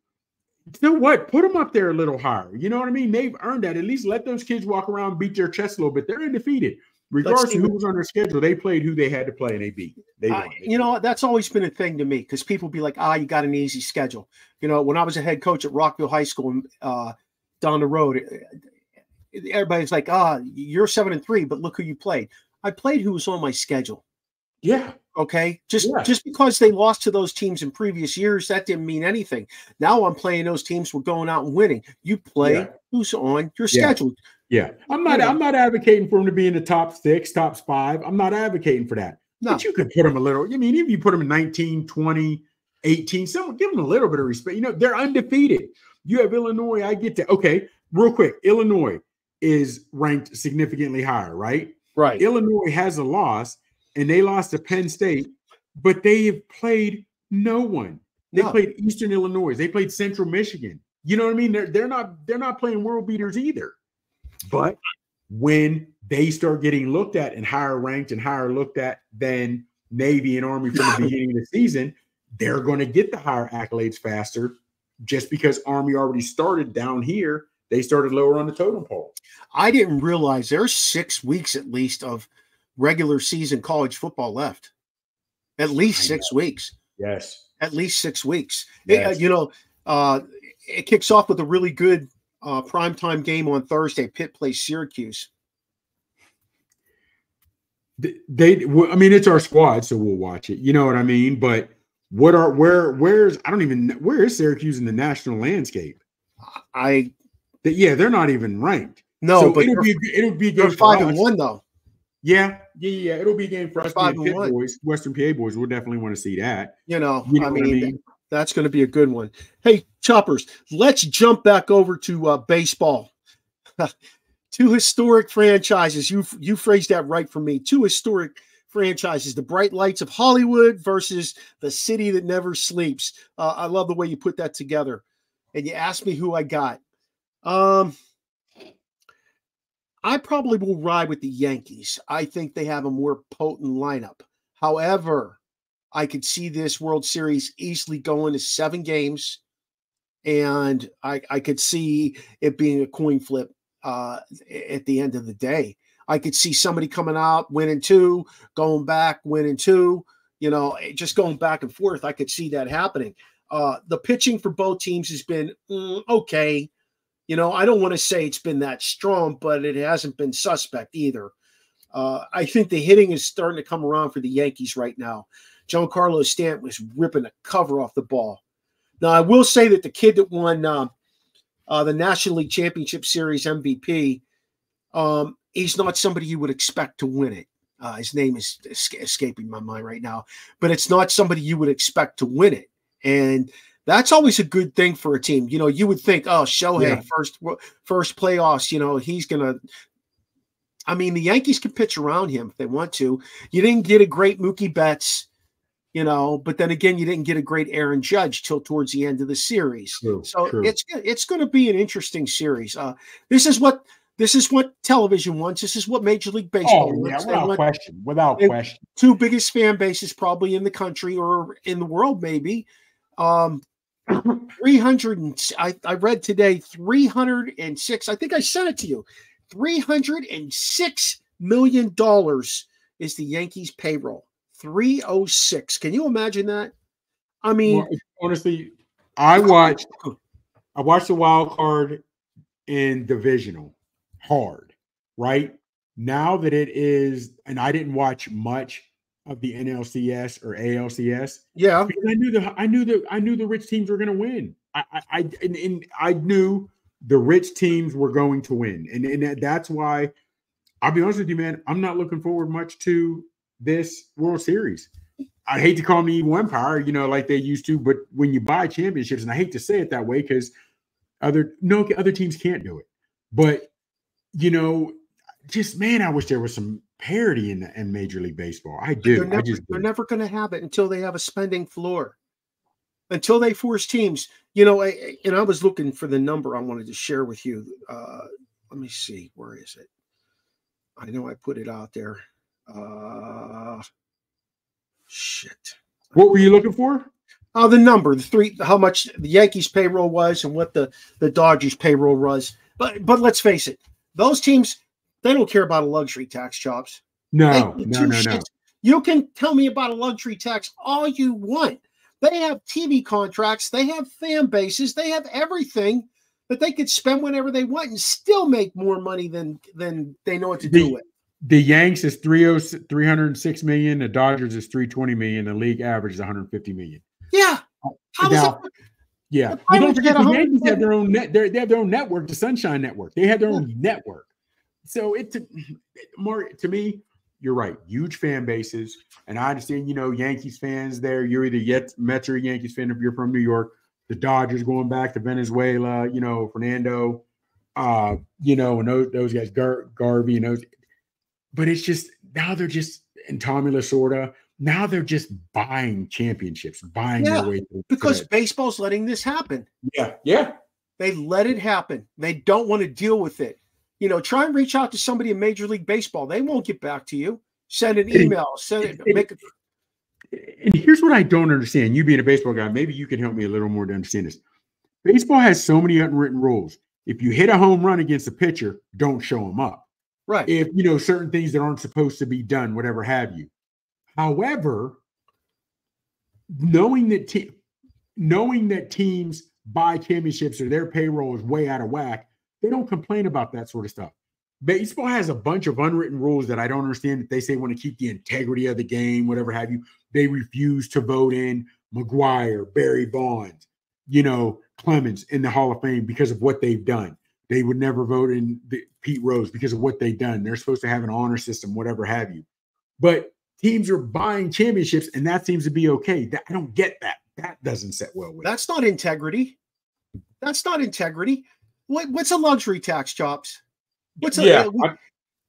So what? Put them up there a little higher. You know what I mean? They've earned that. At least let those kids walk around, beat their chest a little bit. They're undefeated. Regardless of who was on their schedule, they played who they had to play, and they beat. They won. You know, that's always been a thing to me, because people be like, you got an easy schedule. You know, when I was a head coach at Rockville High School down the road, everybody's like, you're 7-3, but look who you played. I played who was on my schedule. Yeah. Okay. Just because they lost to those teams in previous years, that didn't mean anything. Now I'm playing those teams. We're going out and winning. You play who's on your schedule. Yeah, I'm not advocating for them to be in the top 6, top 5. I'm not advocating for that. No. But you could put them a little. I mean, if you put them in 19, 20, 18, someone give them a little bit of respect. You know, they're undefeated. You have Illinois. I get that. Okay, real quick. Illinois is ranked significantly higher, right? Right. Illinois has a loss, and they lost to Penn State, but they have played no one. They played Eastern Illinois. They played Central Michigan. You know what I mean? They're not playing world beaters either. But when they start getting looked at and higher ranked and higher looked at than Navy and Army from the beginning of the season, they're going to get the higher accolades faster, just because Army already started down here. They started lower on the totem pole. I didn't realize there's 6 weeks at least of regular season college football left. At least 6 weeks. Yes. At least 6 weeks. Yes. It kicks off with a really good – primetime game on Thursday. Pitt plays Syracuse. It's our squad, so we'll watch it. You know what I mean? But where is Syracuse in the national landscape? They're not even ranked. No, so but it'll be a game. They're 5-1 though. Yeah. It'll be a game for us. Western PA boys. We'll definitely want to see that. That's going to be a good one. Hey, Choppers, let's jump back over to baseball. Two historic franchises. You phrased that right for me. Two historic franchises, the bright lights of Hollywood versus the city that never sleeps. I love the way you put that together. And you asked me who I got. I probably will ride with the Yankees. I think they have a more potent lineup. However, I could see this World Series easily going to 7 games, and I could see it being a coin flip at the end of the day. I could see somebody coming out, winning 2, going back, winning 2, just going back and forth. I could see that happening. The pitching for both teams has been okay. I don't want to say it's been that strong, but it hasn't been suspect either. I think the hitting is starting to come around for the Yankees right now. Giancarlo Stanton was ripping the cover off the ball. Now, I will say that the kid that won the National League Championship Series MVP, he's not somebody you would expect to win it. His name is escaping my mind right now, but it's not somebody you would expect to win it. And that's always a good thing for a team. You would think, Shohei, first playoffs, he's going to – the Yankees can pitch around him if they want to. You didn't get a great Mookie Betts. But then again, you didn't get a great Aaron Judge till towards the end of the series. True. It's going to be an interesting series. This is what television wants. This is what Major League Baseball wants. Without question. Two biggest fan bases probably in the country or in the world, maybe. I read today 306. I think I sent it to you. $306 million is the Yankees payroll. 306. Can you imagine that? I mean, well, honestly, I watched the wild card in divisional hard, right? Now that it is, and I didn't watch much of the NLCS or ALCS. Yeah. Because I knew the rich teams were going to win. I knew the rich teams were going to win. And that's why, I'll be honest with you, man, I'm not looking forward much to this World Series. I hate to call them the evil empire, you know, like they used to, but when you buy championships, and I hate to say it that way because other teams can't do it. But, you know, just, man, I wish there was some parity in Major League Baseball. I do. They're never going to have it until they have a spending floor, until they force teams. You know, I was looking for the number I wanted to share with you. Let me see. Where is it? I know I put it out there. Shit. What were you looking for? Oh, the number, how much the Yankees payroll was and what the Dodgers payroll was. But let's face it, those teams, they don't care about a luxury tax, Chops. No. You can tell me about a luxury tax all you want. They have TV contracts, they have fan bases, they have everything that they could spend whenever they want and still make more money than they know what to do with. The Yanks is 306 million. The Dodgers is 320 million. The league average is 150 million. Yeah. Yeah. You don't forget the Yankees have their own net. They have their own network, the Sunshine Network. They have their own network. So it's more to me. You're right. Huge fan bases, and I understand. You know, Yankees fans there. You're either Mets or Yankees fan if you're from New York. The Dodgers going back to Venezuela. You know, Fernando. You know, and those guys, Garvey, and those. But it's just now they're just in Tommy Lasorda. Now they're just buying championships, their way through. Because baseball's letting this happen. Yeah. They let it happen. They don't want to deal with it. You know, try and reach out to somebody in Major League Baseball. They won't get back to you. Send an email. And here's what I don't understand. You being a baseball guy, maybe you can help me a little more to understand this. Baseball has so many unwritten rules. If you hit a home run against a pitcher, don't show him up. Right. If, you know, certain things that aren't supposed to be done, whatever have you. However, knowing that teams buy championships or their payroll is way out of whack, they don't complain about that sort of stuff. Baseball has a bunch of unwritten rules that I don't understand that they say want to keep the integrity of the game, whatever have you. They refuse to vote in McGuire, Barry Bonds, you know, Clemens in the Hall of Fame because of what they've done. They would never vote in Pete Rose because of what they've done. They're supposed to have an honor system, whatever have you. But teams are buying championships, and that seems to be okay. I don't get that. That doesn't sit well with me. That's not integrity. That's not integrity. What's a luxury tax, Chops?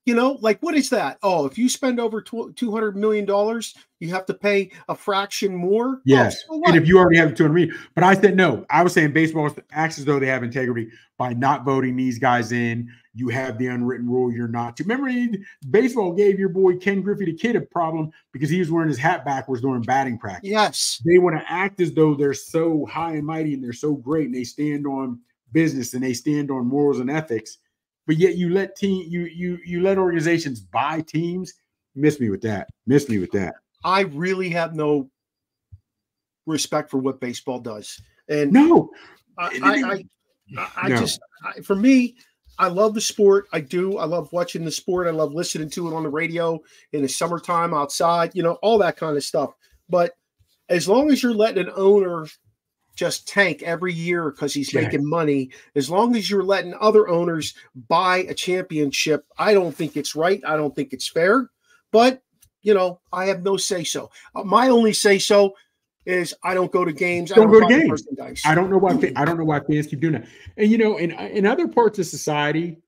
You know, like, what is that? Oh, if you spend over $200 million, you have to pay a fraction more? Yes. Oh, so and if you already have $200 million. But I said no. I was saying baseball acts as though they have integrity by not voting these guys in. You have the unwritten rule you're not to. Remember, baseball gave your boy Ken Griffey the Kid a problem because he was wearing his hat backwards during batting practice. Yes. They want to act as though they're so high and mighty and they're so great and they stand on business and they stand on morals and ethics. But yet you let let organizations buy teams. Miss me with that. I really have no respect for what baseball does. And no, for me, I love the sport. I do. I love watching the sport. I love listening to it on the radio in the summertime outside, you know, all that kind of stuff. But as long as you're letting an owner just tank every year because he's making money, as long as you're letting other owners buy a championship, I don't think it's right. I don't think it's fair. But, you know, I have no say-so. My only say-so is I don't go to games. I don't go to games. I don't know why fans keep doing that. And, you know, in other parts of society,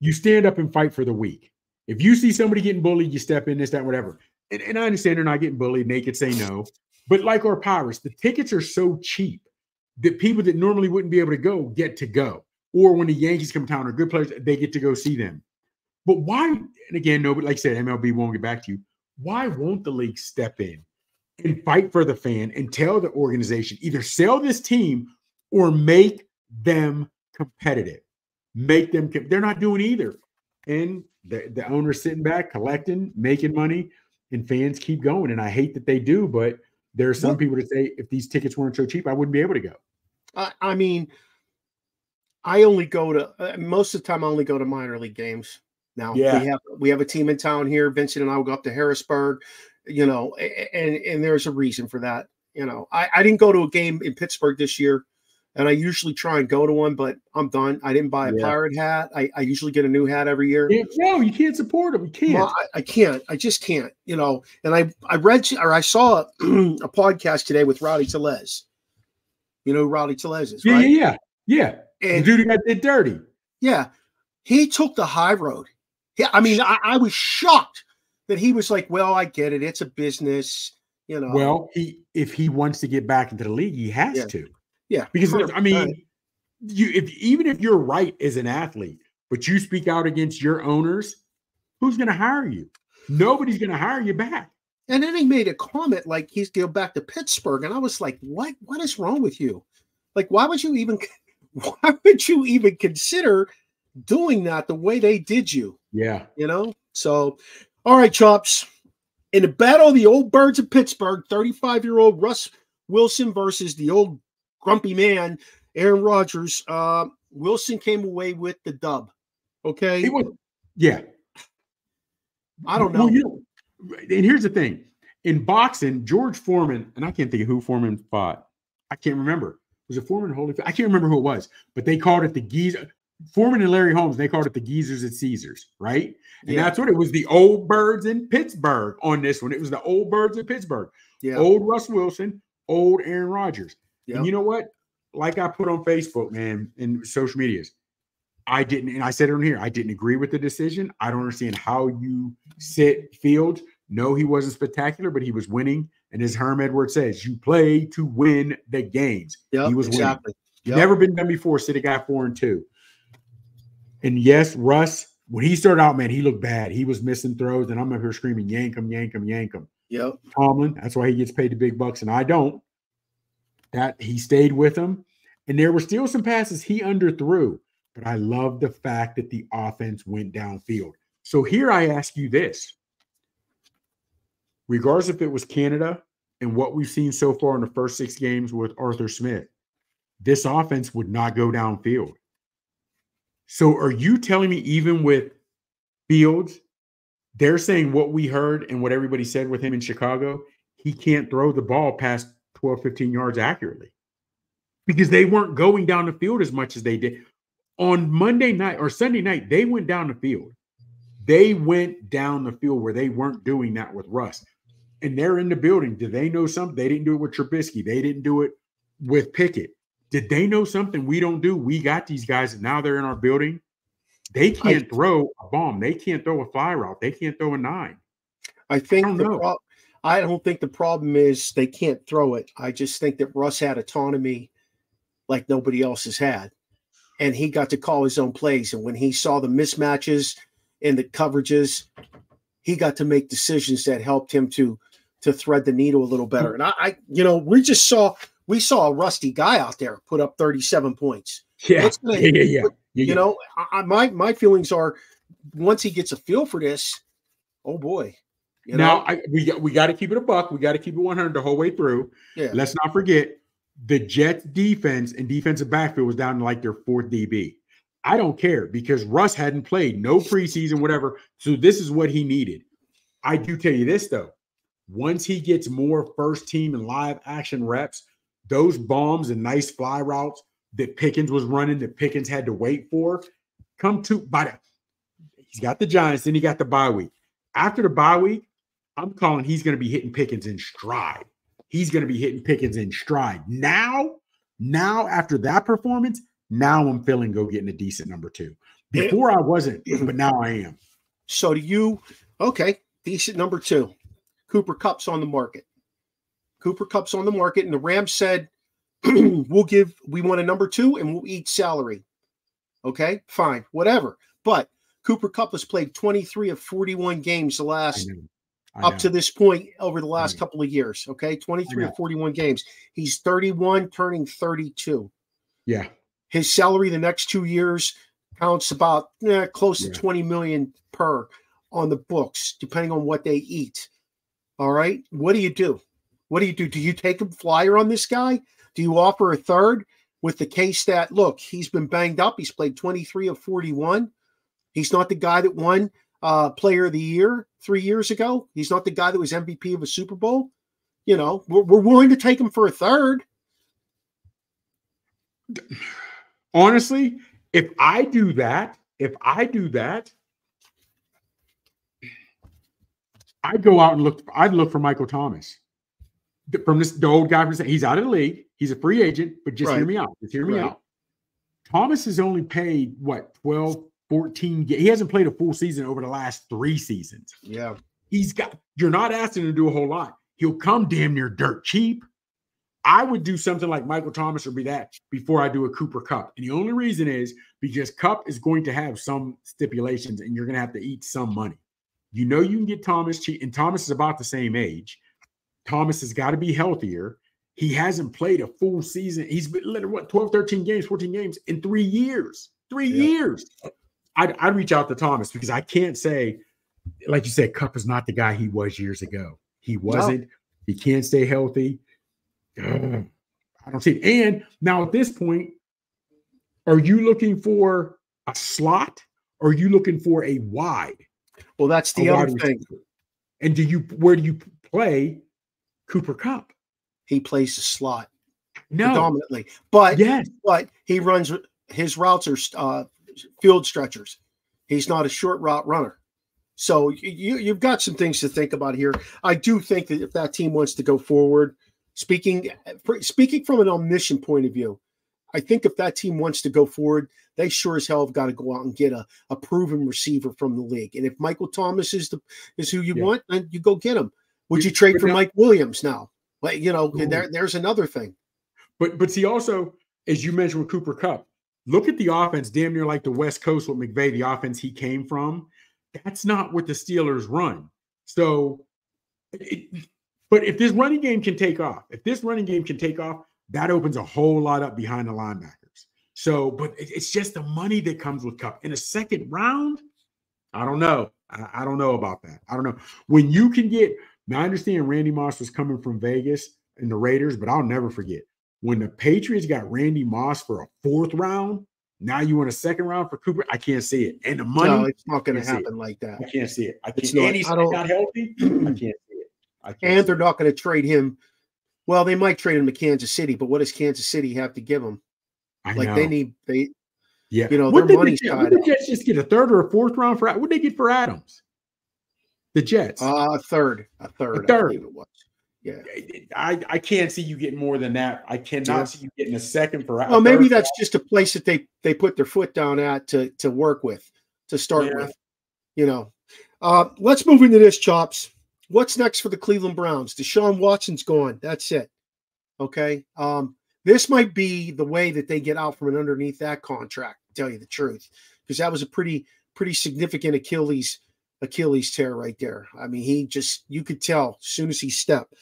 you stand up and fight for the weak. If you see somebody getting bullied, you step in, this, that, whatever. And I understand they're not getting bullied. And they could say no. But like our Pirates, the tickets are so cheap that people that normally wouldn't be able to go get to go. Or when the Yankees come down or good players, they get to go see them. But why? And again, nobody, like I said, MLB won't get back to you. Why won't the league step in and fight for the fan and tell the organization, either sell this team or make them competitive. Make them, they're not doing either. And the owner's sitting back, collecting, making money, and fans keep going. And I hate that they do, but there are some people that say, if these tickets weren't so cheap, I wouldn't be able to go. I mean, I only go to, most of the time I only go to minor league games now. Yeah. We have a team in town here. Vincent and I will go up to Harrisburg, you know, and there's a reason for that. You know, I didn't go to a game in Pittsburgh this year, and I usually try and go to one, but I'm done. I didn't buy a pirate hat. I usually get a new hat every year. No, you can't support them. You can't. Well, I can't. I just can't, you know. And I read, or I saw a podcast today with Roddy Tellez. You know who Roddy Tellez is, right? Yeah. And the dude got did dirty. Yeah. He took the high road. Yeah, I mean, I was shocked that he was like, well, I get it. It's a business, you know. Well, if he wants to get back into the league, he has to. Yeah. Because, I mean, even if you're right as an athlete, but you speak out against your owners, who's going to hire you? Nobody's going to hire you back. And then he made a comment like he's going back to Pittsburgh. And I was like, what? What is wrong with you? Like, why would you even consider doing that the way they did you? Yeah. You know? So, all right, Chops. In the battle of the old birds of Pittsburgh, 35-year-old Russ Wilson versus the old grumpy man, Aaron Rodgers, Wilson came away with the dub. Okay. I don't know. Well, and here's the thing. In boxing, George Foreman, and I can't think of who Foreman fought. I can't remember. Was it Foreman Holyfield? I can't remember who it was, but they called it the geezer. Foreman and Larry Holmes, they called it the geezers at Caesars, right? And that's what it was, the old birds in Pittsburgh on this one. It was the old birds in Pittsburgh. Yeah. Old Russ Wilson, old Aaron Rodgers. And you know what? Like I put on Facebook, man, and social medias, I didn't agree with the decision. I don't understand how you sit Fields. No, he wasn't spectacular, but he was winning. And as Herm Edwards says, you play to win the games. He was winning. Never been done before, sit a guy 4-2. And yes, Russ, when he started out, man, he looked bad. He was missing throws, and I'm up here screaming, yank him, yank him, yank him. Tomlin, that's why he gets paid the big bucks, and I don't. That he stayed with him, and there were still some passes he underthrew, but I love the fact that the offense went downfield. So here I ask you this. Regardless if it was Canada and what we've seen so far in the first 6 games with Arthur Smith, this offense would not go downfield. So are you telling me even with Fields, they're saying what we heard and what everybody said with him in Chicago, he can't throw the ball past 12, 15 yards accurately because they weren't going down the field as much as they did on Monday night or Sunday night. They went down the field. They went down the field where they weren't doing that with Russ, and they're in the building. Did they know something? They didn't do it with Trubisky. They didn't do it with Pickett. Did they know something we don't do? We got these guys and now they're in our building. They can't throw a bomb. They can't throw a fly route. They can't throw a 9. I don't think the problem is they can't throw it. I just think that Russ had autonomy like nobody else has had. And he got to call his own plays. And when he saw the mismatches and the coverages, he got to make decisions that helped him to thread the needle a little better. And we saw a rusty guy out there put up 37 points. You know, my feelings are once he gets a feel for this, oh boy. You know? Now, we got to keep it a buck. We got to keep it 100 the whole way through. Yeah. Let's not forget the Jets defense and defensive backfield was down to like their 4th DB. I don't care because Russ hadn't played, no preseason, whatever. So this is what he needed. I do tell you this, though. Once he gets more first team and live action reps, those bombs and nice fly routes that Pickens was running, that Pickens had to wait for, he's got the Giants, then he got the bye week. After the bye week, I'm calling he's going to be hitting Pickens in stride. Now, after that performance, now I'm feeling getting a decent number 2. Before I wasn't, but now I am. So do you – okay, decent number 2. Cooper Kupp's on the market, and the Rams said, we want a number 2, and we'll eat salary. Okay, fine, whatever. But Cooper Kupp has played 23 of 41 games the last – up to this point over the last couple of years. Okay. 23 or 41 games. He's 31 turning 32. Yeah. His salary the next 2 years counts about close to 20 million per on the books, depending on what they eat. All right. What do you do? What do you do? Do you take a flyer on this guy? Do you offer a third with the case that, look, he's been banged up. He's played 23 of 41. He's not the guy that won player of the year 3 years ago. He's not the guy that was MVP of a Super Bowl. You know, we're willing to take him for a third. Honestly, if I do that, I'd go out and look. I'd look for Michael Thomas. The old guy from the, he's out of the league. He's a free agent, but just hear me out. Just hear me out. Thomas has only paid, what, 12, 14 games. He hasn't played a full season over the last 3 seasons. Yeah. He's got, you're not asking him to do a whole lot. He'll come damn near dirt cheap. I would do something like Michael Thomas or be that before I do a Cooper Kupp. And the only reason is because Kupp is going to have some stipulations and you're going to have to eat some money. You know you can get Thomas cheap, and Thomas is about the same age. Thomas has got to be healthier. He hasn't played a full season. He's been, what, 12, 13 games, 14 games in 3 years. Three years. I'd reach out to Thomas because I can't say, like you said, Kupp is not the guy he was years ago. He wasn't. No. He can't stay healthy. Ugh, I don't see it. And now at this point, are you looking for a slot or are you looking for a wide? Well, that's the other thing. And where do you play Cooper Kupp? He plays the slot predominantly, but he runs his routes are field stretchers. He's not a short route runner. So you've got some things to think about here. I do think that if that team wants to go forward, speaking from an omniscient point of view, I think if that team wants to go forward, they sure as hell have got to go out and get a proven receiver from the league. And if Michael Thomas is who you want, then you go get him. Would you trade for Mike Williams now? Like, you know, there's another thing. But see, also, as you mentioned with Cooper Kupp, look at the offense damn near like the West Coast with McVay, the offense he came from. That's not what the Steelers run. So, but if this running game can take off, that opens a whole lot up behind the linebackers. So, but it's just the money that comes with Kupp. In a second round, I don't know. I don't know about that. I don't know. When you can get – now, I understand Randy Moss was coming from Vegas and the Raiders, but I'll never forget. When the Patriots got Randy Moss for a 4th round, now you want a 2nd round for Cooper? I can't see it. And the money – no, it's not going to happen like that. I can't see it. And he's not healthy? I can't see it. And they're not going to trade him – well, they might trade him to Kansas City, but what does Kansas City have to give them? What their money's tied up. Would the Jets just get a 3rd or a 4th round for? What did they get for Adams? The Jets, a third. I believe it was. Yeah, I can't see you getting more than that. I cannot see you getting a 2nd for. Well, maybe that's just a place that they put their foot down at to work with to start with. You know, let's move into this, Chops. What's next for the Cleveland Browns? Deshaun Watson's gone. That's it. Okay. This might be the way that they get out from underneath that contract, to tell you the truth, because that was a pretty significant Achilles tear right there. I mean, you could tell as soon as he stepped.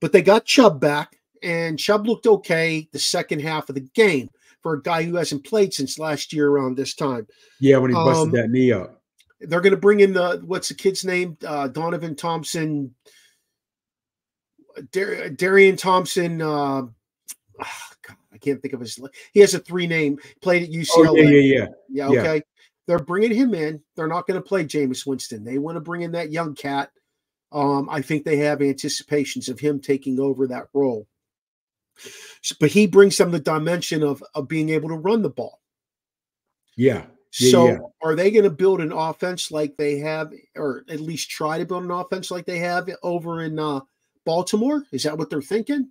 But they got Chubb back, and Chubb looked okay the second half of the game for a guy who hasn't played since last year around this time. Yeah, when he busted that knee up. They're going to bring in what's the kid's name? Donovan Thompson, Darian Thompson. God, I can't think of his. He has a 3 name. Played at UCLA. Oh, yeah. Okay. They're bringing him in. They're not going to play Jameis Winston. They want to bring in that young cat. I think they have anticipations of him taking over that role. But he brings them the dimension of being able to run the ball. Yeah. Are they going to build an offense like they have, or at least try to build an offense like they have over in Baltimore? Is that what they're thinking?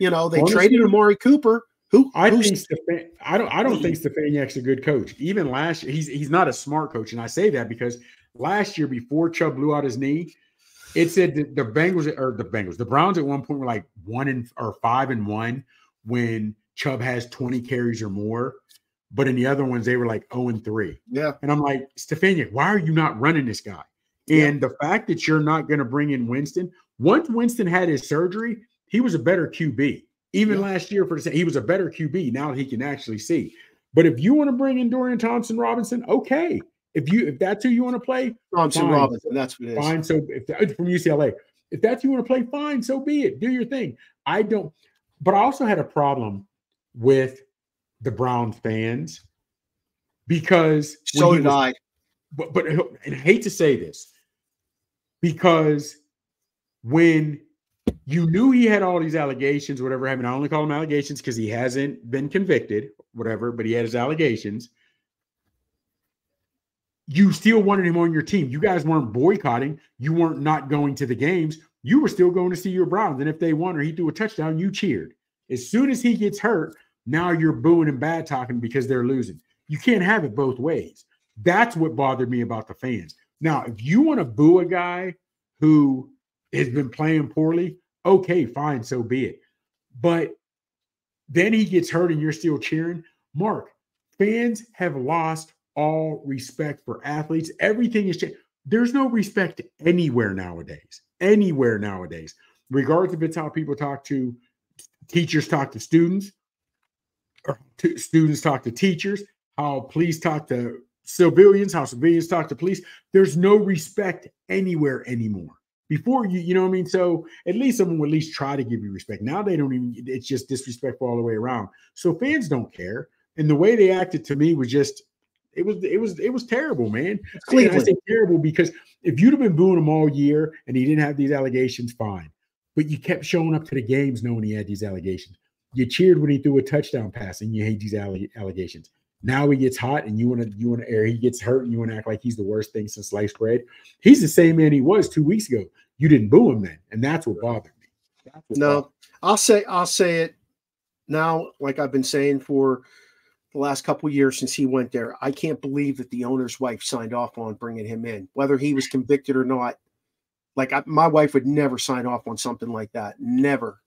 You know, they traded Amari Cooper. I don't think Stefaniak's a good coach. Even last year, he's not a smart coach, and I say that because last year before Chubb blew out his knee, it said that the Browns at one point were like 5-1 when Chubb has 20 carries or more. But in the other ones, they were like 0-3. Yeah. And I'm like, Stefaniak, why are you not running this guy? And the fact that you're not going to bring in Winston, once Winston had his surgery, he was a better QB. Even last year, he was a better QB. Now he can actually see. But if you want to bring in Dorian Thompson-Robinson, okay. If that's who you want to play, Thompson-Robinson, that's what it is. Fine. So if from UCLA, if that's who you want to play, fine. So be it. Do your thing. But I also had a problem with the Brown fans because But I hate to say this, because when you knew he had all these allegations, whatever happened, I only call them allegations because he hasn't been convicted, whatever, but he had his allegations. You still wanted him on your team. You guys weren't boycotting. You weren't not going to the games. You were still going to see your Browns. And if they won or he threw a touchdown, you cheered. As soon as he gets hurt, now you're booing and bad talking because they're losing. You can't have it both ways. That's what bothered me about the fans. Now, if you want to boo a guy who has been playing poorly, okay, fine, so be it. But then he gets hurt and you're still cheering. Mark, fans have lost all respect for athletes. Everything is changed. There's no respect anywhere nowadays, regardless if it's how people talk to teachers, talk to students, or students talk to teachers, how police talk to civilians, how civilians talk to police. There's no respect anywhere anymore. Before you know what I mean? So at least someone would at least try to give you respect. Now they don't even, it's just disrespectful all the way around. So fans don't care. And the way they acted to me was just, it was terrible, man. And I say terrible because if you'd have been booing him all year and he didn't have these allegations, fine. But you kept showing up to the games knowing he had these allegations. You cheered when he threw a touchdown pass and you hate these allegations. Now he gets hot and you want to air. He gets hurt and you want to act like he's the worst thing since sliced bread. He's the same man he was 2 weeks ago. You didn't boo him then, and that's what bothered me. I'll say it now, like I've been saying for the last couple of years since he went there. I can't believe that the owner's wife signed off on bringing him in, whether he was convicted or not. Like my wife would never sign off on something like that. Never.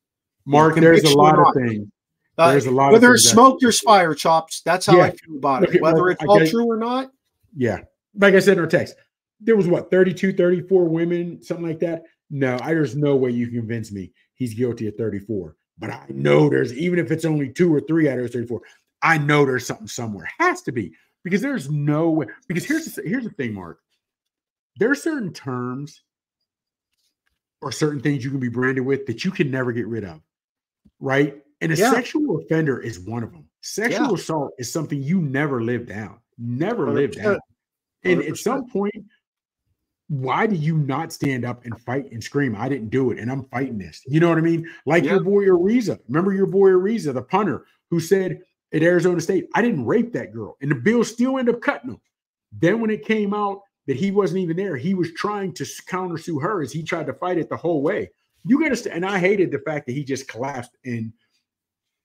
Mark, there's a lot of things. There's a lot whether it's smoke, there's fire, Chops. That's how I feel about it. Whether it's all true or not. Yeah. Like I said in our text, there was what, 32, 34 women, something like that? No, there's no way you can convince me he's guilty of 34. But I know there's, even if it's only 2 or 3 out of those 34, I know there's something somewhere. Has to be. Because there's no way. Because here's the thing, Mark. There are certain terms or certain things you can be branded with that you can never get rid of. Right? And a sexual offender is one of them. Sexual assault is something you never live down. Never 100%. Live down. And 100%. At some point, why do you not stand up and fight and scream, I didn't do it, and I'm fighting this? You know what I mean? Like your boy Ariza. Remember your boy Ariza, the punter, who said at Arizona State, I didn't rape that girl. And the Bills still end up cutting him. Then when it came out that he wasn't even there, he was trying to countersue her as he tried to fight it the whole way. You got to, and I hated the fact that he just collapsed and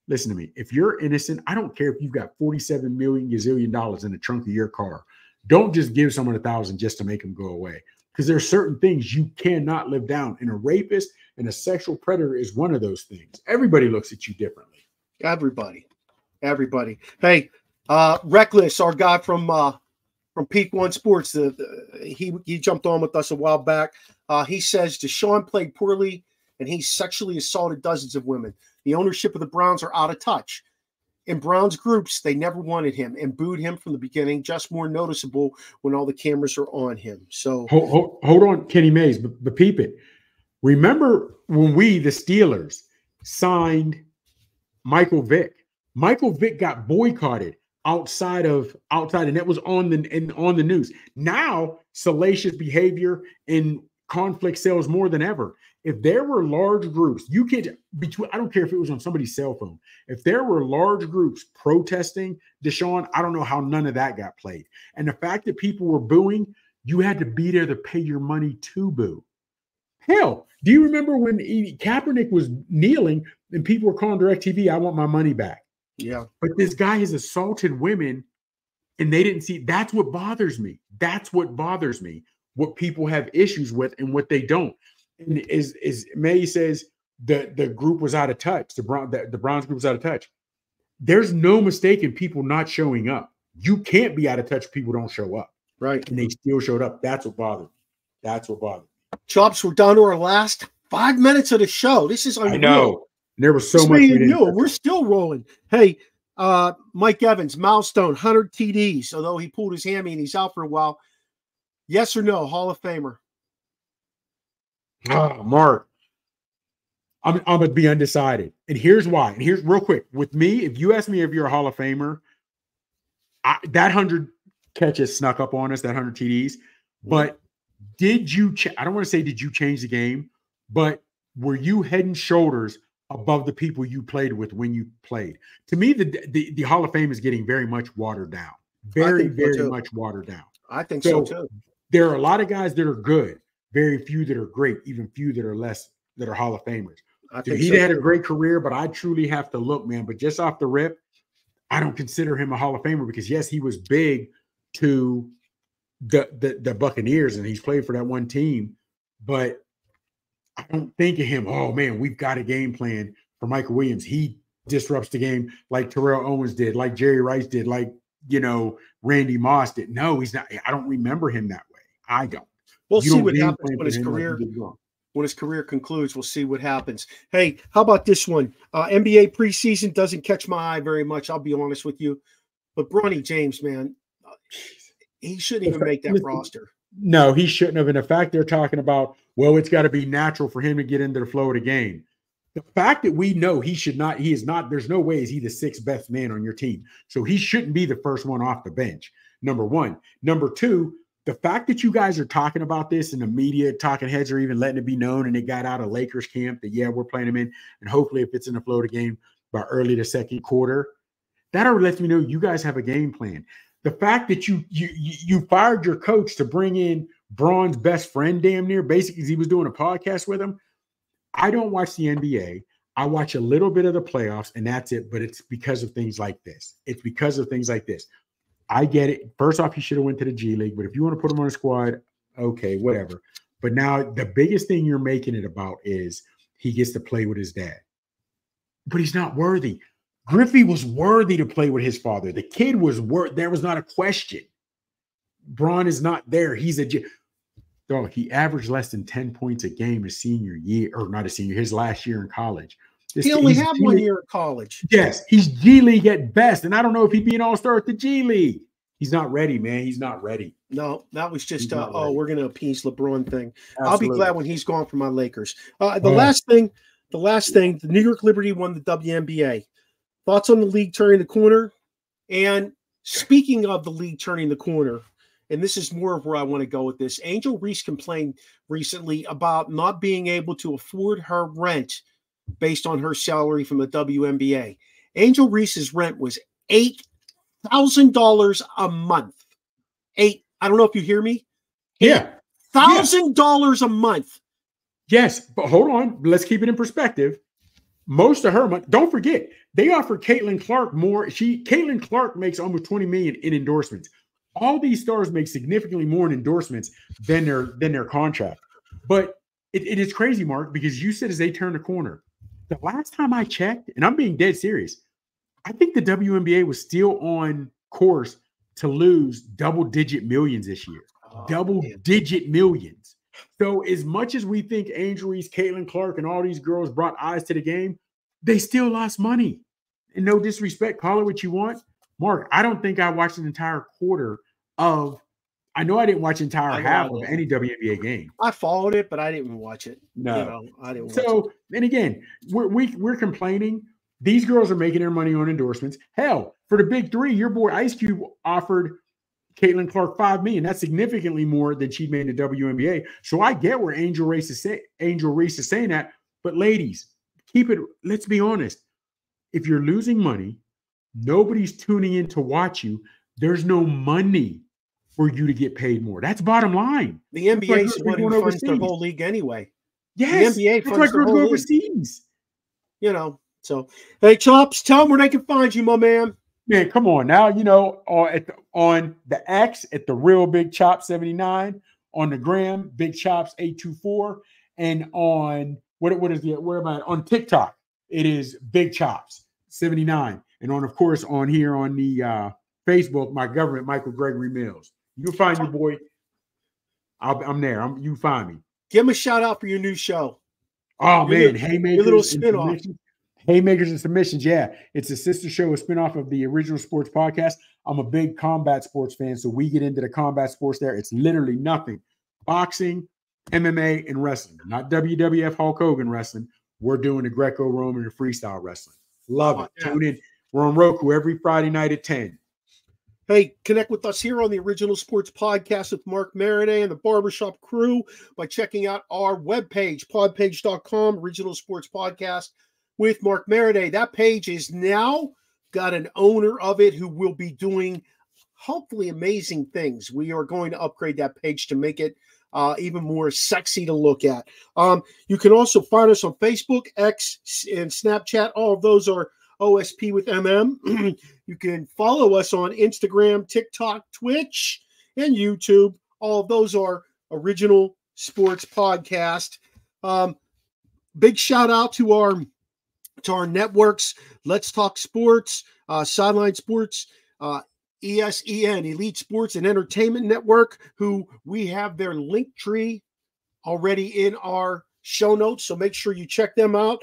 listen to me. If you're innocent, I don't care if you've got $47 million gazillion in the trunk of your car. Don't just give someone $1,000 just to make them go away. Because there are certain things you cannot live down. And a rapist and a sexual predator is one of those things. Everybody looks at you differently. Everybody. Hey, Reckless, our guy from Peak One Sports, he jumped on with us a while back. He says Deshaun played poorly and he sexually assaulted dozens of women. The ownership of the Browns are out of touch. In Browns groups, they never wanted him and booed him from the beginning, just more noticeable when all the cameras are on him. So hold on, Kenny Mays, but peep it. Remember when we, the Steelers, signed Michael Vick? Michael Vick got boycotted outside, and that was on the news. Now, salacious behavior and conflict sells more than ever. If there were large groups, you could between, I don't care if it was on somebody's cell phone. If there were large groups protesting Deshaun, I don't know how none of that got played. And the fact that people were booing, you had to be there to pay your money to boo. Hell, do you remember when Kaepernick was kneeling and people were calling DirecTV, I want my money back? Yeah. But this guy has assaulted women and they didn't see. That's what bothers me. What people have issues with and what they don't. And is May says the group was out of touch. The Browns group was out of touch. There's no mistaking people not showing up. You can't be out of touch if people don't show up. Right. And they still showed up. That's what bothered me. That's what bothered me. Chops, we're down to our last 5 minutes of the show. This is unreal. I know. There was so much we didn't. We're still rolling. Hey, Mike Evans, milestone, 100 TDs, although he pulled his hammy and he's out for a while. Yes or no, Hall of Famer? Oh, Mark, I'm going to be undecided. And here's why. And here's real quick. With me, if you ask me if you're a Hall of Famer, that 100 catches snuck up on us, that 100 TDs. But did you – I don't want to say did you change the game, but were you head and shoulders above the people you played with when you played? To me, the Hall of Fame is getting very much watered down. Very, very much watered down. I think so, too. There are a lot of guys that are good, very few that are great, even few that are less that are Hall of Famers. So he had a great career, but I truly have to look, man. But just off the rip, I don't consider him a Hall of Famer because, yes, he was big to the Buccaneers, and he's played for that one team. But I don't think of him, oh, man, we've got a game plan for Michael Williams. He disrupts the game like Terrell Owens did, like Jerry Rice did, like, you know, Randy Moss did. No, he's not. I don't remember him that way. I don't. We'll see what happens when his career concludes. We'll see what happens. Hey, how about this one? NBA preseason doesn't catch my eye very much. I'll be honest with you. But Bronny James, man, he shouldn't even make that roster. No, he shouldn't have. And the fact they're talking about, well, it's got to be natural for him to get into the flow of the game. The fact that we know he should not, he is not, there's no way is he the sixth best man on your team. So he shouldn't be the first one off the bench, number one. Number two, the fact that you guys are talking about this and the media talking heads are even letting it be known and it got out of Lakers camp that, yeah, we're playing him in. And hopefully if it's in the flow of the game by early the second quarter, that already lets me know you guys have a game plan. The fact that you fired your coach to bring in Braun's best friend damn near, basically he was doing a podcast with him. I don't watch the NBA. I watch a little bit of the playoffs, and that's it. But it's because of things like this. It's because of things like this. I get it. First off, you should have went to the G League. But if you want to put him on a squad, okay, whatever. But now the biggest thing you're making it about is he gets to play with his dad. But he's not worthy. Griffey was worthy to play with his father. The kid was worth. There was not a question. Braun is not there. He's a – dog, he averaged less than 10 points a game his senior year, or not his senior, his last year in college. He only had 1 year at college. Yes, he's G League at best, and I don't know if he'd be an all-star at the G League. He's not ready, man. He's not ready. No, that was just, oh, we're going to appease LeBron thing. Absolutely. I'll be glad when he's gone for my Lakers. The last thing, the New York Liberty won the WNBA. Thoughts on the league turning the corner? And speaking of the league turning the corner, and this is more of where I want to go with this. Angel Reese complained recently about not being able to afford her rent based on her salary from the WNBA. Angel Reese's rent was $8,000 a month. I don't know if you hear me. Yeah. $8,000 a month. Yes, but hold on. Let's keep it in perspective. Most of her money, don't forget, they offer Caitlin Clark more. Caitlin Clark makes almost $20 million in endorsements. All these stars make significantly more in endorsements than their contract. But it is crazy, Mark, because you said as they turn the corner. The last time I checked, and I'm being dead serious, I think the WNBA was still on course to lose double-digit millions this year. Double-digit millions. So as much as we think Angel Reese, Caitlin Clark, and all these girls brought eyes to the game, they still lost money. And no disrespect, call it what you want. Mark, I don't think I watched an entire quarter of – I know I didn't watch an entire half of any WNBA game. I followed it, but I didn't watch it. No. You know, I didn't watch it. And again, we're complaining. These girls are making their money on endorsements. Hell, for the big three, your boy Ice Cube offered Caitlin Clark $5 million. That's significantly more than she made in the WNBA. So I get where Angel Reese is saying that. But ladies, keep it – let's be honest. If you're losing money, nobody's tuning in to watch you. There's no money for you to get paid more. That's bottom line. The NBA is what funds the whole league anyway. Yes, the NBA funds the whole league. Overseas. You know, so hey, Chops, tell them where they can find you, my man. Man, come on now. You know, on the X at the Real Big Chop 79, on the Gram Big Chops 824, and on what is the where am I on TikTok? It is Big Chops 79. And on, of course, on here on the Facebook, my government, Michael Gregory Mills. You can find your boy I'm there. You find me. Give him a shout out for your new show. Oh, man. Haymakers, your little spinoff. Haymakers and Submissions. Yeah. It's a sister show, a spinoff of the original sports podcast. I'm a big combat sports fan, so we get into the combat sports there. It's literally nothing. Boxing, MMA, and wrestling. Not WWF Hulk Hogan wrestling. We're doing the Greco-Roman and freestyle wrestling. Love it. Yeah. Tune in. We're on Roku every Friday night at 10. Hey, connect with us here on the Original Sports Podcast with Mark Marinay and the Barbershop crew by checking out our webpage, podpage.com, Original Sports Podcast with Mark Marinay. That page is now got an owner of it who will be doing hopefully amazing things. We are going to upgrade that page to make it even more sexy to look at. You can also find us on Facebook, X, and Snapchat. All of those are OSP with MM. You can follow us on Instagram, TikTok, Twitch, and YouTube. All of those are Original Sports Podcast. Big shout out to our networks. Let's Talk Sports, Sideline Sports, ESEN, Elite Sports and Entertainment Network, who we have their link tree already in our show notes, so make sure you check them out.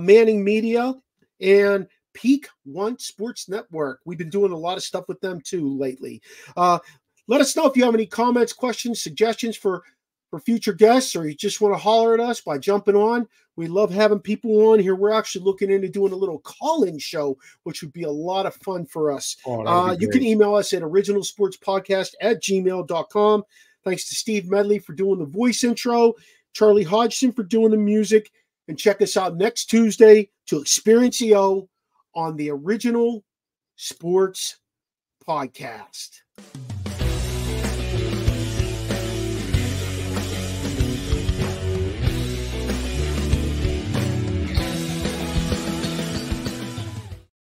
Manning Media and Peak One Sports Network. We've been doing a lot of stuff with them too lately. Let us know if you have any comments, questions, suggestions for future guests, or you just want to holler at us by jumping on. We love having people on here. We're actually looking into doing a little call-in show, which would be a lot of fun for us. You can email us at originalsportspodcast@gmail.com. Thanks to Steve Medley for doing the voice intro, Charlie Hodgson for doing the music, and check us out next Tuesday to Experience EO on the Original Sports Podcast.